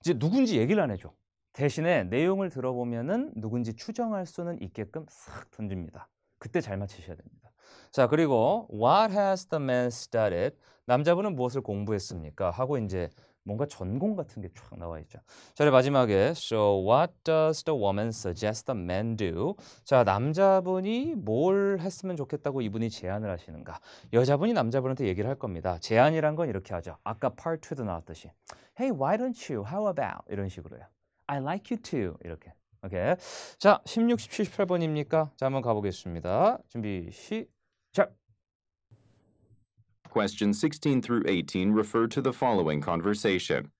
이제 누군지 얘기를 안 해줘. 대신에 내용을 들어보면은 누군지 추정할 수는 있게끔 싹 던집니다. 그때 잘 맞히셔야 됩니다. 자, 그리고 What has the man studied? 남자분은 무엇을 공부했습니까? 하고 이제 뭔가 전공 같은 게 쫙 나와 있죠. 자, 마지막에 So what does the woman suggest the man do? 자, 남자분이 뭘 했으면 좋겠다고 이분이 제안을 하시는가? 여자분이 남자분한테 얘기를 할 겁니다. 제안이란 건 이렇게 하죠. 아까 part 이에도 나왔듯이 Hey, why don't you? How about? 이런 식으로요. I like you too. 이렇게. 오케이. 자, 십육, 십칠, 십팔 번입니까? 자, 한번 가보겠습니다. 준비 시작! Questions sixteen through eighteen refer to the following conversation.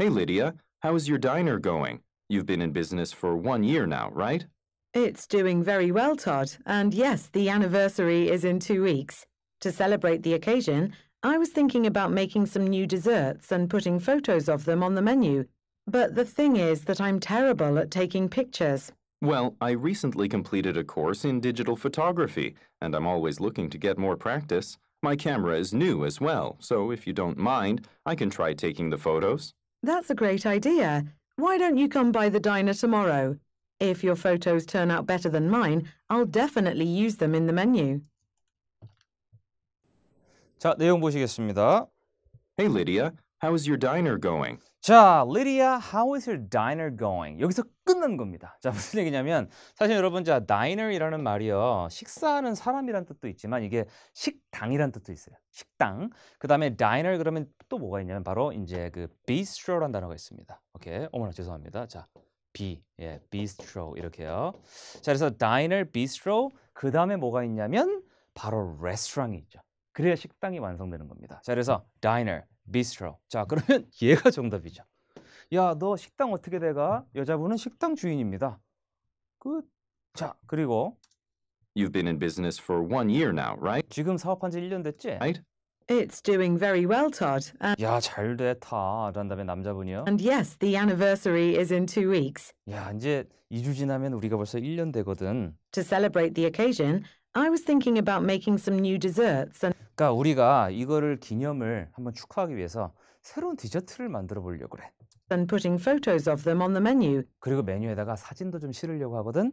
Hey Lydia, how's your diner going? You've been in business for one year now, right? It's doing very well, Todd. And yes, the anniversary is in two weeks. To celebrate the occasion, I was thinking about making some new desserts and putting photos of them on the menu. But the thing is that I'm terrible at taking pictures. Well, I recently completed a course in digital photography, and I'm always looking to get more practice. My camera is new as well, so if you don't mind, I can try taking the photos. That's a great idea. Why don't you come by the diner tomorrow? If your photos turn out better than mine, I'll definitely use them in the menu. 자, 내용 보시겠습니다. Hey Lydia, how is your diner going? 자, Lydia, how is your diner going? 여기서 끝난 겁니다. 자, 무슨 얘기냐면 사실 여러분, 자, diner이라는 말이요. 식사하는 사람이란 뜻도 있지만 이게 식당이란 뜻도 있어요. 식당. 그다음에 diner 그러면 또 뭐가 있냐면 바로 이제 그 bistro라는 단어가 있습니다. 오케이. 어머나 죄송합니다. 자, b. 예, bistro 이렇게요. 자, 그래서 diner, bistro. 그다음에 뭐가 있냐면 바로 레스토랑이 있죠. 그래야 식당이 완성되는 겁니다. 자, 그래서 diner bistro. 자, 그러면 얘가 정답이죠. 야, 너 식당 어떻게 돼가? 여자분은 식당 주인입니다. 그, 자, 그리고 You've been in business for one year now, right? 지금 사업한 지 일 년 됐지? Right? It's doing very well, Todd. And... 야, 잘 됐다. 라는 다음에 남자분이요. And yes, the anniversary is in two weeks. 야, 이제 이 주 지나면 우리가 벌써 일 년 되거든. To celebrate the occasion, I was thinking about making some new desserts and 그러니까 우리가 이거를 기념을 한번 축하하기 위해서 새로운 디저트를 만들어 보려고 그래. And putting photos of them on the menu. 그리고 메뉴에다가 사진도 좀 실으려고 하거든.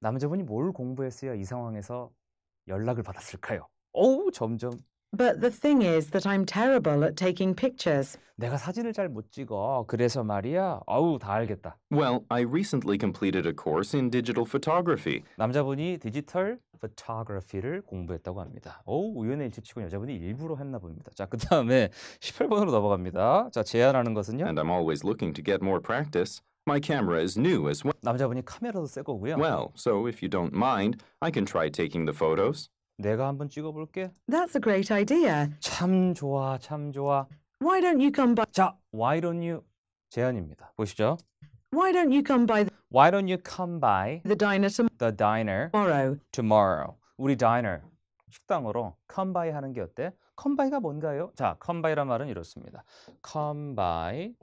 남자분이 뭘 공부했어요? 이 상황에서 연락을 받았을까요? 어우, 점점 But the thing is that I'm terrible at taking pictures. 내가 사진을 잘 못 찍어. 그래서 말이야. 아우, 다 알겠다. Well, I recently completed a course in digital photography. 남자분이 디지털 photography를 공부했다고 합니다. 오, 우연의 일치치고 여자분이 일부러 했나 봅니다. 자, 그 다음에 십팔 번으로 넘어갑니다. 자, 제안하는 것은요. And I'm always looking to get more practice. My camera is new as well. 남자분이 카메라도 새 거고요. Well, so if you don't mind, I can try taking the photos. 내가 한번 찍어볼게. That's a great idea. 참 좋아, 참 좋아. Why don't you come by? 자, why don't you 제안입니다. 보시죠. Why don't you come by? The... Why don't you come by? The diner tomorrow. The diner tomorrow. Tomorrow. 우리 diner 식당으로 come by 하는 게 어때? Come by가 뭔가요? 자, come by란 말은 이렇습니다. Come by.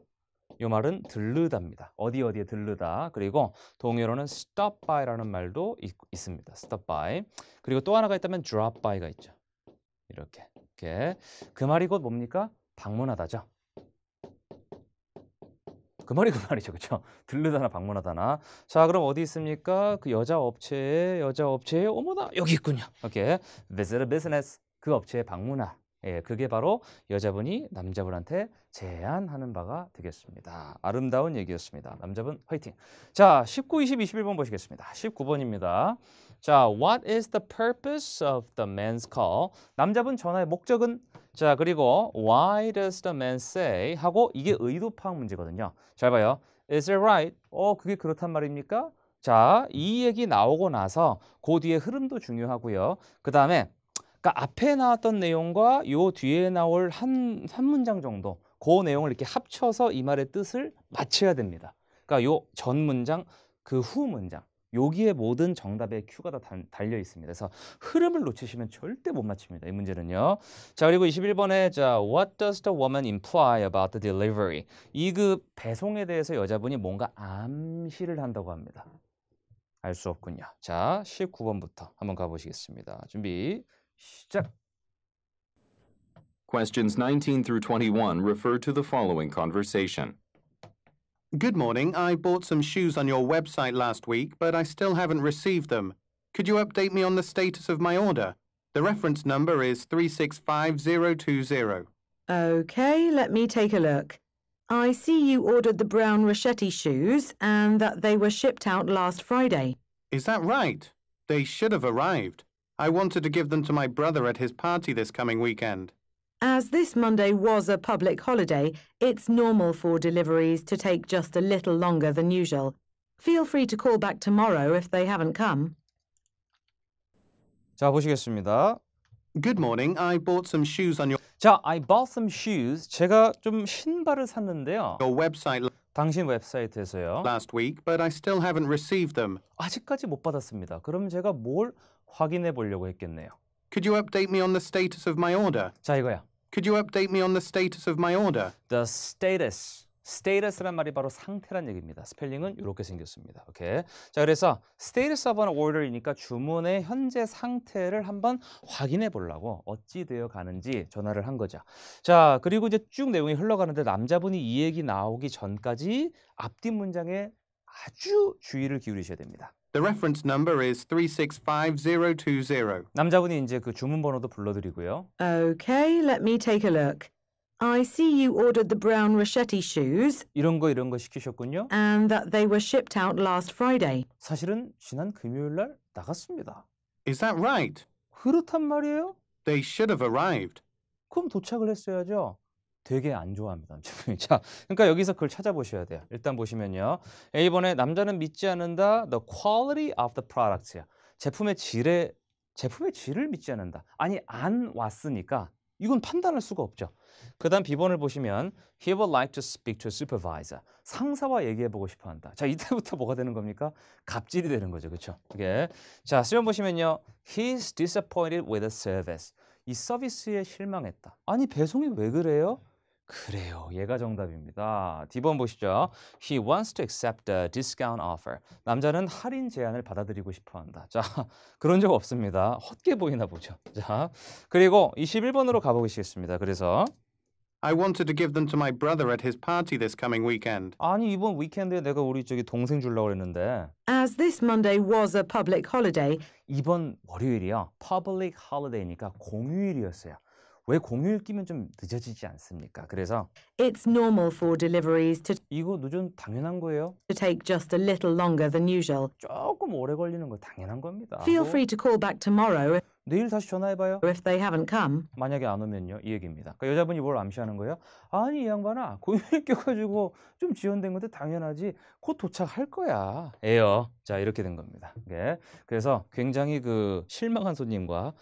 이 말은 들르다입니다. 어디 어디에 들르다. 그리고 동요로는 stop by라는 말도 있, 있습니다. stop by. 그리고 또 하나가 있다면 drop by가 있죠. 이렇게. 이렇게. 그 말이 곧 뭡니까? 방문하다죠. 그 말이 그 말이죠. 그렇죠? 들르다나 방문하다나. 자, 그럼 어디 있습니까? 그 여자 업체에 여자 업체에 어머나 여기 있군요. 오케이. visit a business. 그 업체에 방문하. 예, 그게 바로 여자분이 남자분한테 제안하는 바가 되겠습니다. 아름다운 얘기였습니다. 남자분 화이팅! 자, 십구, 이십, 이십일 번 보시겠습니다. 십구 번입니다. 자, What is the purpose of the man's call? 남자분 전화의 목적은? 자, 그리고 Why does the man say? 하고 이게 의도 파악 문제거든요. 잘 봐요. Is it right? 어, 그게 그렇단 말입니까? 자, 이 얘기 나오고 나서 그 뒤에 흐름도 중요하고요. 그 다음에 그러니까 앞에 나왔던 내용과 요 뒤에 나올 한, 한 문장 정도 그 내용을 이렇게 합쳐서 이 말의 뜻을 맞춰야 됩니다. 그러니까 요 전 문장, 그 후 문장 여기에 모든 정답의 큐가 다 달려 있습니다. 그래서 흐름을 놓치시면 절대 못 맞춥니다. 이 문제는요. 자, 그리고 이십일 번에 자, What does the woman imply about the delivery? 이 그 배송에 대해서 여자분이 뭔가 암시를 한다고 합니다. 알 수 없군요. 자, 십구 번부터 한번 가보시겠습니다. 준비 시작. Questions nineteen through twenty-one refer to the following conversation. Good morning. I bought some shoes on your website last week, but I still haven't received them. Could you update me on the status of my order? The reference number is three six five zero two zero. Okay, let me take a look. I see you ordered the brown Rochetti shoes and that they were shipped out last Friday. Is that right? They should have arrived. I wanted to give them to my brother at his party this coming weekend. As this Monday was a public holiday, it's normal for deliveries to take just a little longer than usual. Feel free to call back tomorrow if they haven't come. 자, 보시겠습니다. Good morning. I bought some shoes on your 자, I bought some shoes. 제가 좀 신발을 샀는데요. Your website 당신 웹사이트에서요. Last week, but I still haven't received them. 아직까지 못 받았습니다. 그럼 제가 뭘 확인해 보려고 했겠네요. Could you update me on the status of my order? 자, 이거야. Could you update me on the status of my order? The status. status란 말이 바로 상태란 얘기입니다. 스펠링은 이렇게 생겼습니다. 오케이. 자, 그래서 status of an order이니까 주문의 현재 상태를 한번 확인해 보려고 어찌 되어 가는지 전화를 한 거죠. 자, 그리고 이제 쭉 내용이 흘러가는데 남자분이 이 얘기 나오기 전까지 앞뒷 문장에 아주 주의를 기울이셔야 됩니다. The reference number is three six five zero two zero. 남자분이 이제 그 주문 번호도 불러드리고요. Okay, let me take a look. I see you ordered the brown Rochetti shoes. 이런 거 이런 거 시키셨군요. And that they were shipped out last Friday. 사실은 지난 금요일 날 나갔습니다. Is that right? 그렇단 말이에요? They should have arrived. 그럼 도착을 했어야죠. 되게 안 좋아합니다. 남자분이. 자, 그러니까 여기서 그걸 찾아보셔야 돼요. 일단 보시면요. A번에 남자는 믿지 않는다. The quality of the products. 제품의 질에, 제품의 질을 믿지 않는다. 아니, 안 왔으니까 이건 판단할 수가 없죠. 그 다음 B번을 보시면 He would like to speak to a supervisor. 상사와 얘기해보고 싶어한다. 자, 이때부터 뭐가 되는 겁니까? 갑질이 되는 거죠. 그렇죠? 이게. 자, C번 보시면요. He's disappointed with the service. 이 서비스에 실망했다. 아니, 배송이 왜 그래요? 그래요. 얘가 정답입니다. D번 보시죠. He wants to accept a discount offer. 남자는 할인 제안을 받아들이고 싶어한다. 자, 그런 적 없습니다. 헛게 보이나 보죠. 자, 그리고 이십일 번으로 가보시겠습니다. 그래서 I wanted to give them to my brother at his party this coming weekend. 아니, 이번 위켄드에 내가 우리 저기 동생 주려고 했는데. As this Monday was a public holiday. 이번 월요일이요. public holiday니까 공휴일이었어요. 왜 공휴일 끼면 좀 늦어지지 않습니까? 그래서 It's normal for deliveries to 이거 늦은 당연한 거예요. To take just a little longer than usual. 조금 오래 걸리는 거 당연한 겁니다. Feel free to call back tomorrow. 내일 다시 전화해봐요. If they haven't come. 만약에 안 오면요, 이 얘기입니다. 그러니까 여자분이 뭘 암시하는 거예요? 아니 이 양반아, 공휴일 껴가지고 좀 지연된 건데 당연하지. 곧 도착할 거야. 에요. 자 이렇게 된 겁니다. 네. 그래서 굉장히 그 실망한 손님과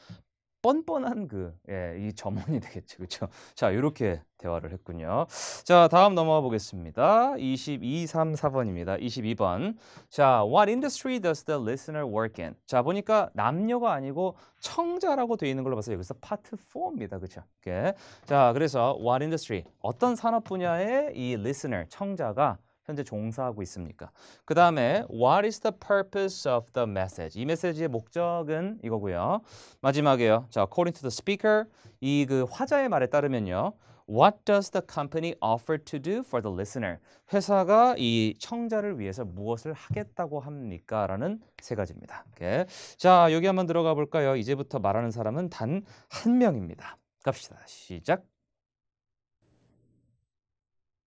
뻔뻔한 그, 예, 이 점원이 되겠죠. 그렇죠? 자, 이렇게 대화를 했군요. 자, 다음 넘어가 보겠습니다. 이십이, 삼, 사번입니다. 이십이 번. 자, What industry does the listener work in? 자, 보니까 남녀가 아니고 청자라고 되어 있는 걸로 봐서 여기서 파트 사입니다. 그렇죠? 예. 자, 그래서 What industry? 어떤 산업 분야에 이 listener, 청자가 현재 종사하고 있습니까? 그 다음에 What is the purpose of the message? 이 메시지의 목적은 이거고요. 마지막에요. 자, according to the speaker, 이 그 화자의 말에 따르면요. What does the company offer to do for the listener? 회사가 이 청자를 위해서 무엇을 하겠다고 합니까? 라는 세 가지입니다. 오케이. 자, 여기 한번 들어가 볼까요? 이제부터 말하는 사람은 단 한 명입니다. 갑시다. 시작.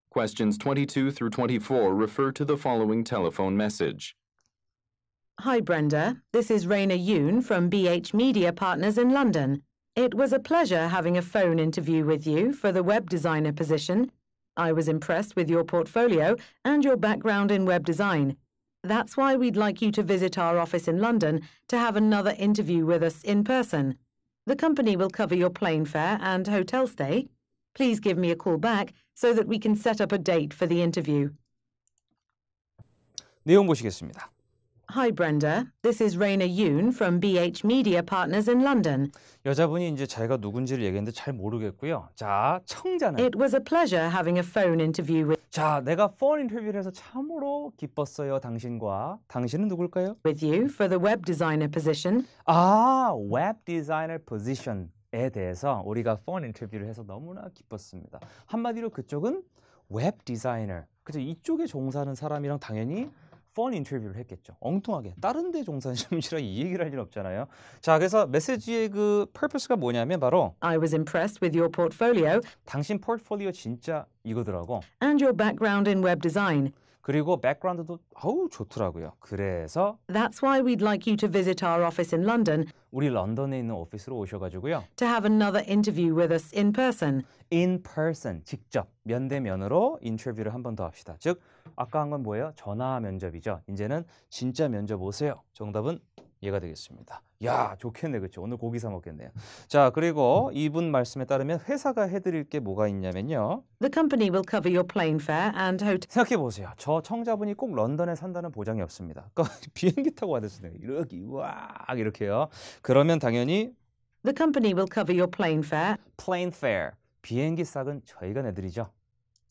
Questions twenty-two through twenty-four refer to the following telephone message. Hi Brenda, this is Raina Yoon from B H Media Partners in London. It was a pleasure having a phone interview with you for the web designer position. I was impressed with your portfolio and your background in web design. That's why we'd like you to visit our office in London to have another interview with us in person. The company will cover your plane fare and hotel stay. Please give me a call back so that we can set up a date for the interview. 내용 보시겠습니다. Hi Brenda, this is Raina Yoon from B H Media Partners in London. 여자분이 이제 자기가 누군지를 얘기했는데 잘 모르겠고요. 자, 청자는 It was a pleasure having a phone interview with 자, 내가 폰 인터뷰를 해서 참으로 기뻤어요. 당신과 당신은 누굴까요? With you for the web designer position. 아, web designer position. 에 대해서 우리가 폰 인터뷰를 해서 너무나 기뻤습니다. 한마디로 그쪽은 웹 디자이너, 그죠? 이쪽에 종사하는 사람이랑 당연히 폰 인터뷰를 했겠죠. 엉뚱하게 다른 데 종사하는 사람이랑 이 얘기를 할 일 없잖아요. 자, 그래서 메시지의 그 퍼포스가 뭐냐면 바로 I was impressed with your portfolio. 당신 포트폴리오 진짜 이거더라고. And your background in web design. 그리고 백그라운드도 아우 좋더라고요. 그래서 That's why we'd like you to visit our office in London. 우리 런던에 있는 오피스로 오셔가지고요. To have another interview with us in person. In person, 직접 면대면으로 인터뷰를 한 번 더 합시다. 즉 아까 한 건 뭐예요? 전화 면접이죠. 이제는 진짜 면접 오세요. 정답은 얘가 되겠습니다. 야 좋겠네, 그렇죠? 오늘 고기 사 먹겠네요. 자 그리고 이분 말씀에 따르면 회사가 해드릴 게 뭐가 있냐면요. The company will cover your plane fare and hotel. 생각해 보세요. 저 청자분이 꼭 런던에 산다는 보장이 없습니다. 그러니까 비행기 타고 와서요. 이렇게 와 이렇게요. 그러면 당연히 The company will cover your plane fare. Plane fare. 비행기 싹은 저희가 내드리죠.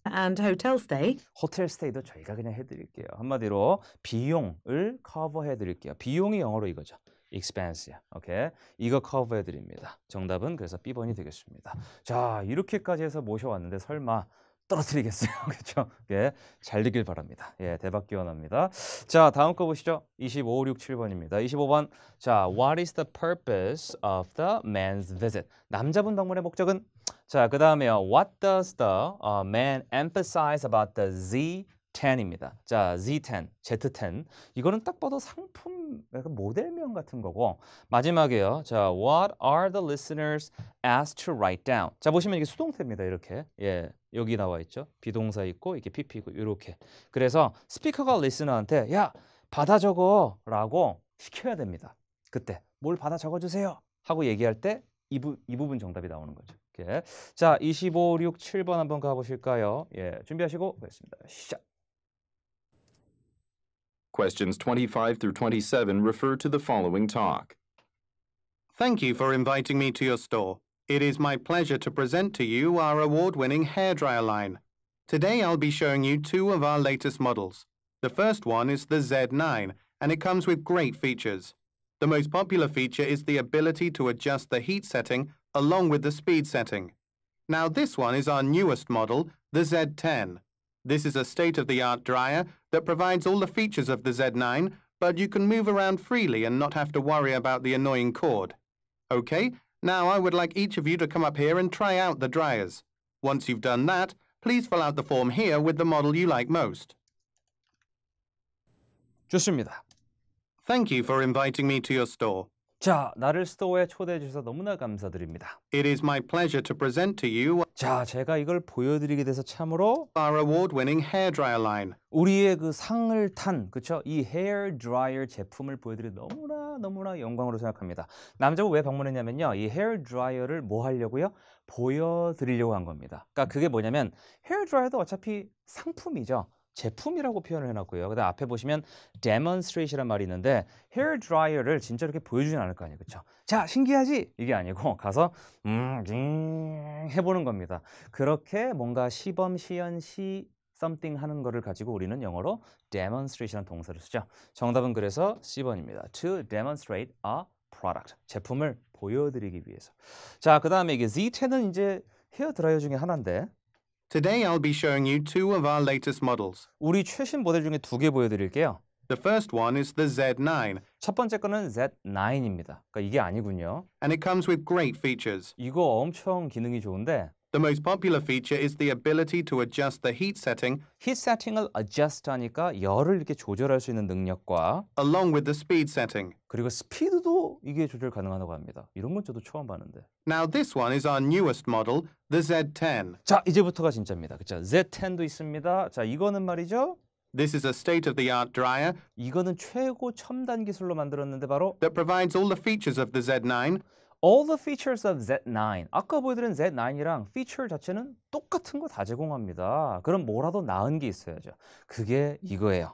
And hotel stay. 호텔 스테이도 저희가 그냥 해드릴게요. 한마디로 비용을 커버해드릴게요. 비용이 영어로 이거죠. expense야. 오케이. 이거 커버해드립니다. 정답은 그래서 B번이 되겠습니다. 자, 이렇게까지 해서 모셔왔는데 설마 떨어뜨리겠어요. 그렇죠? 예, 잘 되길 바랍니다. 예, 대박 기원합니다. 자, 다음 거 보시죠. 이십오, 육, 칠번입니다. 이십오 번. 자, What is the purpose of the man's visit? 남자분 방문의 목적은? 자, 그 다음에요. What does the uh, man emphasize about the Z ten입니다. 자, Z 텐, Z 텐. 이거는 딱 봐도 상품, 약간 모델명 같은 거고. 마지막에요. 자, What are the listeners asked to write down? 자, 보시면 이게 수동태입니다. 이렇게. 예. 여기 나와 있죠. 비동사 있고 이렇게 피피고 이렇게. 그래서 스피커가 리스너한테 야, 받아 적어 라고 시켜야 됩니다. 그때 뭘 받아 적어 주세요 하고 얘기할 때 이 이 부분 정답이 나오는 거죠. 이렇게. 자, 이십오, 육, 칠번 한번 가 보실까요? 예. 준비하시고 보겠습니다. 시작. Questions twenty-five through twenty-seven refer to the following talk. Thank you for inviting me to your store. It is my pleasure to present to you our award-winning hairdryer line. Today I'll be showing you two of our latest models. The first one is the Z nine, and it comes with great features. The most popular feature is the ability to adjust the heat setting along with the speed setting. Now this one is our newest model, the Z ten. This is a state-of-the-art dryer that provides all the features of the Z nine, but you can move around freely and not have to worry about the annoying cord. Okay, Now I would like each of you to come up here and try out the dryers. Once you've done that, please fill out the form here with the model you like most. 좋습니다. Thank you for inviting me to your store. 자, 나를 스토어에 초대해 주셔서 너무나 감사드립니다. It is my pleasure to present to you. 자, 제가 이걸 보여드리게 돼서 참으로 our award-winning hair dryer line. 우리의 그 상을 탄, 그렇죠? 이 헤어 드라이어 제품을 보여드리 너무나 너무나 영광으로 생각합니다. 남자분 왜 방문했냐면요, 이 헤어 드라이어를 뭐 하려고요? 보여드리려고 한 겁니다. 그러니까 그게 뭐냐면 헤어 드라이어도 어차피 상품이죠. 제품이라고 표현을 해놨고요. 그다음 앞에 보시면 demonstration이라는 말이 있는데 헤어 드라이어를 진짜 이렇게 보여주진 않을 거 아니에요, 그렇죠? 자, 신기하지? 이게 아니고 가서 음, 음 해보는 겁니다. 그렇게 뭔가 시범, 시연, 시 something 하는 거를 가지고 우리는 영어로 demonstration이라는 동사를 쓰죠. 정답은 그래서 씨 번입니다. To demonstrate a product. 제품을 보여드리기 위해서. 자, 그다음에 이게 지 텐은 이제 헤어 드라이어 중에 하나인데. Today I'll be showing you two of our latest models. 우리 최신 모델 중에 두 개 보여드릴게요. The first one is the 지 나인. 첫 번째 거는 지 나인입니다. 그러니까 이게 아니군요. And it comes with great features. 이거 엄청 기능이 좋은데. The most popular feature is the ability to adjust the heat setting. Heat setting을 adjust 하니까 열을 이렇게 조절할 수 있는 능력과. Along with the speed setting. 그리고 스피드도 이게 조절 가능하다고 합니다. 이런 건 저도 처음 봤는데. Now this one is our newest model, the 지 텐. 자, 이제부터가 진짜입니다. 그렇죠? 지 텐도 있습니다. 자, 이거는 말이죠. This is a state-of-the-art dryer. 이거는 최고 첨단 기술로 만들었는데 바로 that provides all the features of the 지 나인. All the features of 지 나인. 아까 보여드린 지 나인이랑 feature 자체는 똑같은 거 다 제공합니다. 그럼 뭐라도 나은 게 있어야죠. 그게 이거예요.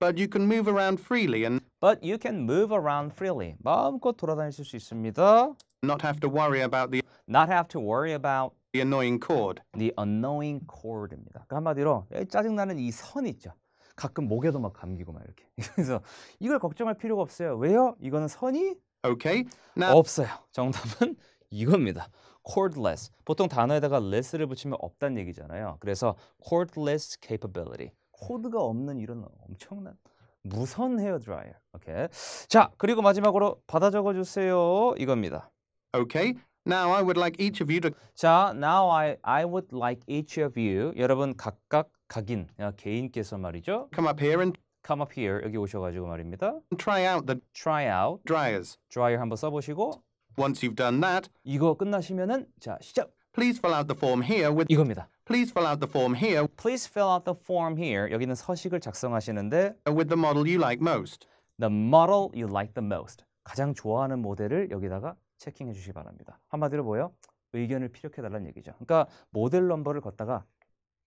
But you can move around freely and But you can move around freely. 마음껏 돌아다니실 수 있습니다. Not have to worry about the Not have to worry about the annoying cord. The annoying cord입니다. 그러니까 한마디로 짜증나는 이 선 있죠. 가끔 목에도 막 감기고 막 이렇게. 그래서 이걸 걱정할 필요가 없어요. 왜요? 이거는 선이 Okay. Now... 없어요. 정답은 이겁니다. Cordless. 보통 단어에다가 less를 붙이면 없다는 얘기잖아요. 그래서 cordless capability. 코드가 없는 이런 엄청난 무선 헤어 드라이어. 오케이. 자, 그리고 마지막으로 받아 적어 주세요. 이겁니다. Okay. Now I would like each of you to 자, now I I would like each of you. 여러분 각각 각인 개인께서 말이죠. Come up here and Come up here. 여기 오셔가지고 말입니다. Try out the try out dryers. Dryer 한번 써보시고. Once you've done that, 이거 끝나시면은 자 시작. Please fill out the form here with 이겁니다. Please fill out the form here. Please fill out the form here. 여기는 서식을 작성하시는데 with the model you like most. The model you like the most. 가장 좋아하는 모델을 여기다가 체킹해 주시기 바랍니다. 한마디로 뭐예요? 의견을 피력해 달라는 얘기죠. 그러니까 모델 넘버를 걷다가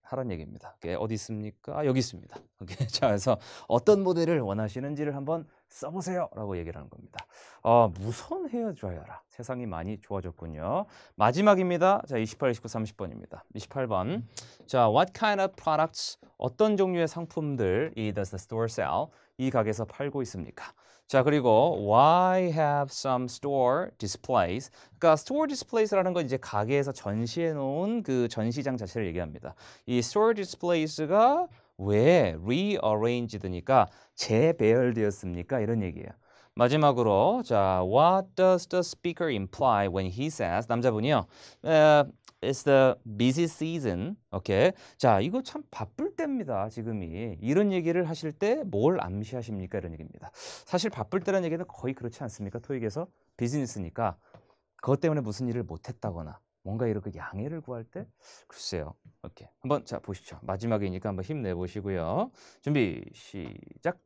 하란 얘기입니다. 어디 있습니까? 아, 여기 있습니다. 오케이. 자, 그래서 어떤 모델을 원하시는지를 한번 써보세요라고 얘기를 하는 겁니다. 아, 무선 헤어 드라이어라. 세상이 많이 좋아졌군요. 마지막입니다. 자, 이십팔, 이십구, 삼십 번입니다. 이십팔 번. 자, What kind of products? 어떤 종류의 상품들 이 does the store sell? 이 가게에서 팔고 있습니까? 자, 그리고 why have some store displays? 그러니까 store displays라는 건 이제 가게에서 전시해 놓은 그 전시장 자체를 얘기합니다. 이 store displays가 왜 rearranged니까 재배열되었습니까? 이런 얘기예요. 마지막으로 자, what does the speaker imply when he says 남자분이요. Uh, It's the busy season. 오케이. 자, 이거 참 바쁠 때입니다. 지금이. 이런 얘기를 하실 때 뭘 암시하십니까? 이런 얘기입니다. 사실 바쁠 때라는 얘기는 거의 그렇지 않습니까? 토익에서 비즈니스니까 그것 때문에 무슨 일을 못 했다거나 뭔가 이렇게 양해를 구할 때 글쎄요. 오케이. 한번 자, 보시죠. 마지막이니까 한번 힘내 보시고요. 준비. 시작.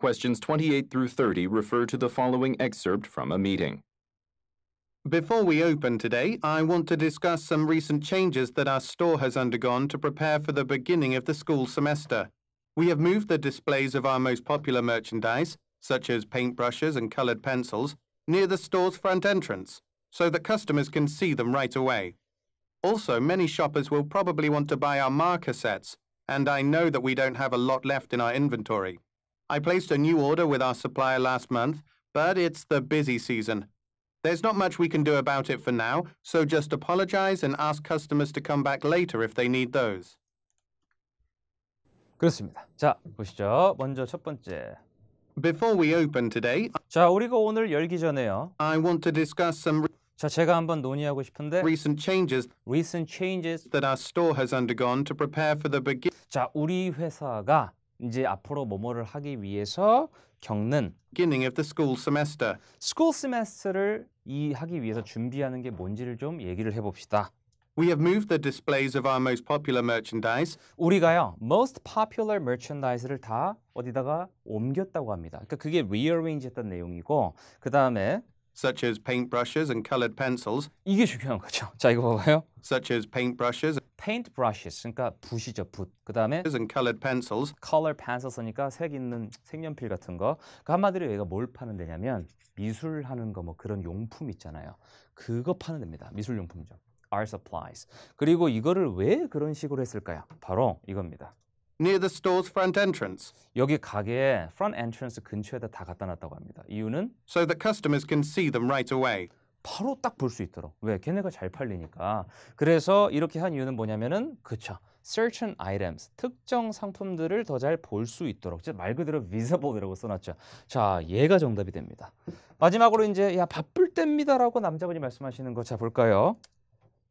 Questions twenty-eight through thirty refer to the following excerpt from a meeting. Before we open today, I want to discuss some recent changes that our store has undergone to prepare for the beginning of the school semester. We have moved the displays of our most popular merchandise, such as paintbrushes and colored pencils, near the store's front entrance, so that customers can see them right away. Also, many shoppers will probably want to buy our marker sets, and I know that we don't have a lot left in our inventory. I placed a new order with our supplier last month, but it's the busy season. There's not much we can do about it for now, so just apologize and ask customers to come back later if they need those. 그렇습니다. 자, 보시죠. 먼저 첫 번째. Before we open today, 자, 우리가 오늘 열기 전에요. I want to discuss some 자, 제가 한번 논의하고 싶은데 recent changes recent changes that our store has undergone to prepare for the begin 자, 우리 회사가 이제 앞으로 뭐뭐를 하기 위해서 겪는 beginning of the school semester school semester를 이 하기 위해서 준비하는 게 뭔지를 좀 얘기를 해 봅시다. We have moved the displays of our most popular merchandise. 우리가요, most popular merchandise를 다 어디다가 옮겼다고 합니다. 그러니까 그게 rearrange했던 내용이고, 그 다음에 such as paintbrushes and colored pencils. 이게 중요한 거죠. 자, 이거 봐봐요. Such as paintbrushes. Paintbrushes, 그러니까 붓이죠, 붓. 그 다음에 and colored pencils. Color pencils, 그러니까 색 있는 색연필 같은 거. 그러니까 한마디로 여기가 뭘 파는 데냐면 미술하는 거 뭐 그런 용품 있잖아요. 그거 파는 데입니다. 미술용품죠. Art supplies. 그리고 이거를 왜 그런 식으로 했을까요? 바로 이겁니다. Near the store's front entrance. 여기 가게의 front entrance 근처에다 다 갖다 놨다고 합니다. 이유는 so that customers can see them right away. 바로 딱 볼 수 있도록. 왜? 걔네가 잘 팔리니까. 그래서 이렇게 한 이유는 뭐냐면은 그쵸. certain items, 특정 상품들을 더 잘 볼 수 있도록. 즉 말 그대로 visible이라고 써놨죠. 자, 얘가 정답이 됩니다. 마지막으로 이제 야 바쁠 때입니다라고 남자분이 말씀하시는 거 자 볼까요?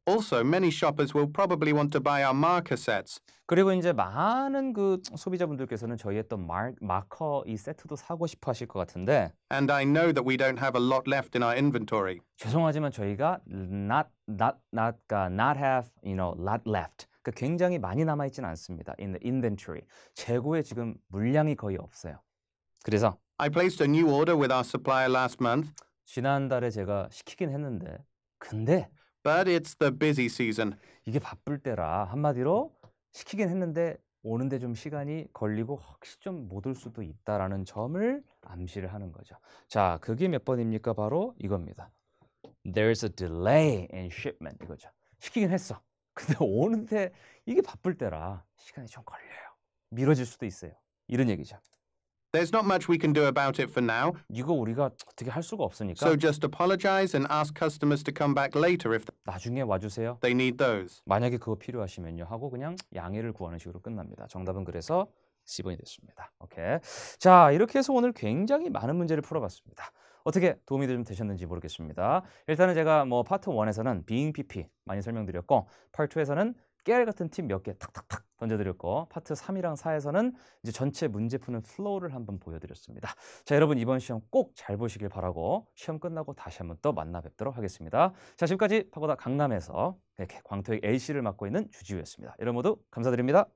Also, many shoppers will probably want to buy our marker sets. 그리고 이제 많은 그 소비자분들께서는 저희 했던 마커 이 세트도 사고 싶어 하실 것 같은데. And I know that we don't have a lot left in our inventory. 죄송하지만 저희가 not not not not have, you know, lot left. 그러니까 굉장히 많이 남아 있지는 않습니다. In the inventory. 재고에 지금 물량이 거의 없어요. 그래서 I placed a new order with our supplier last month. 지난달에 제가 시키긴 했는데. 근데 But it's the busy season. 이게 바쁠 때라 한마디로 시키긴 했는데 오는데 좀 시간이 걸리고 혹시 좀 못 올 수도 있다라는 점을 암시를 하는 거죠. 자, 그게 몇 번입니까? 바로 이겁니다. There's a delay in shipment 이거죠. 시키긴 했어. 근데 오는데 이게 바쁠 때라 시간이 좀 걸려요. 미뤄질 수도 있어요. 이런 얘기죠. There's not much we can do about it for now. 이거 우리가 어떻게 할 수가 없으니까. So just apologize and ask customers to come back later if 나중에 와 주세요. They need those. 만약에 그거 필요하시면요 하고 그냥 양해를 구하는 식으로 끝납니다. 정답은 그래서 씨 번이 됐습니다. 오케이. 자, 이렇게 해서 오늘 굉장히 많은 문제를 풀어 봤습니다. 어떻게 도움이 좀 되셨는지 모르겠습니다. 일단은 제가 뭐 파트 일에서는 being pp 많이 설명드렸고 파트 이에서는 깨알 같은 팁 몇 개 탁탁탁 던져드렸고 파트 삼이랑 사에서는 이제 전체 문제 푸는 플로우를 한번 보여드렸습니다. 자, 여러분 이번 시험 꼭 잘 보시길 바라고 시험 끝나고 다시 한번 또 만나 뵙도록 하겠습니다. 자, 지금까지 파고다 강남에서 이렇게 광토익 에이씨를 맡고 있는 주지우였습니다. 여러분 모두 감사드립니다.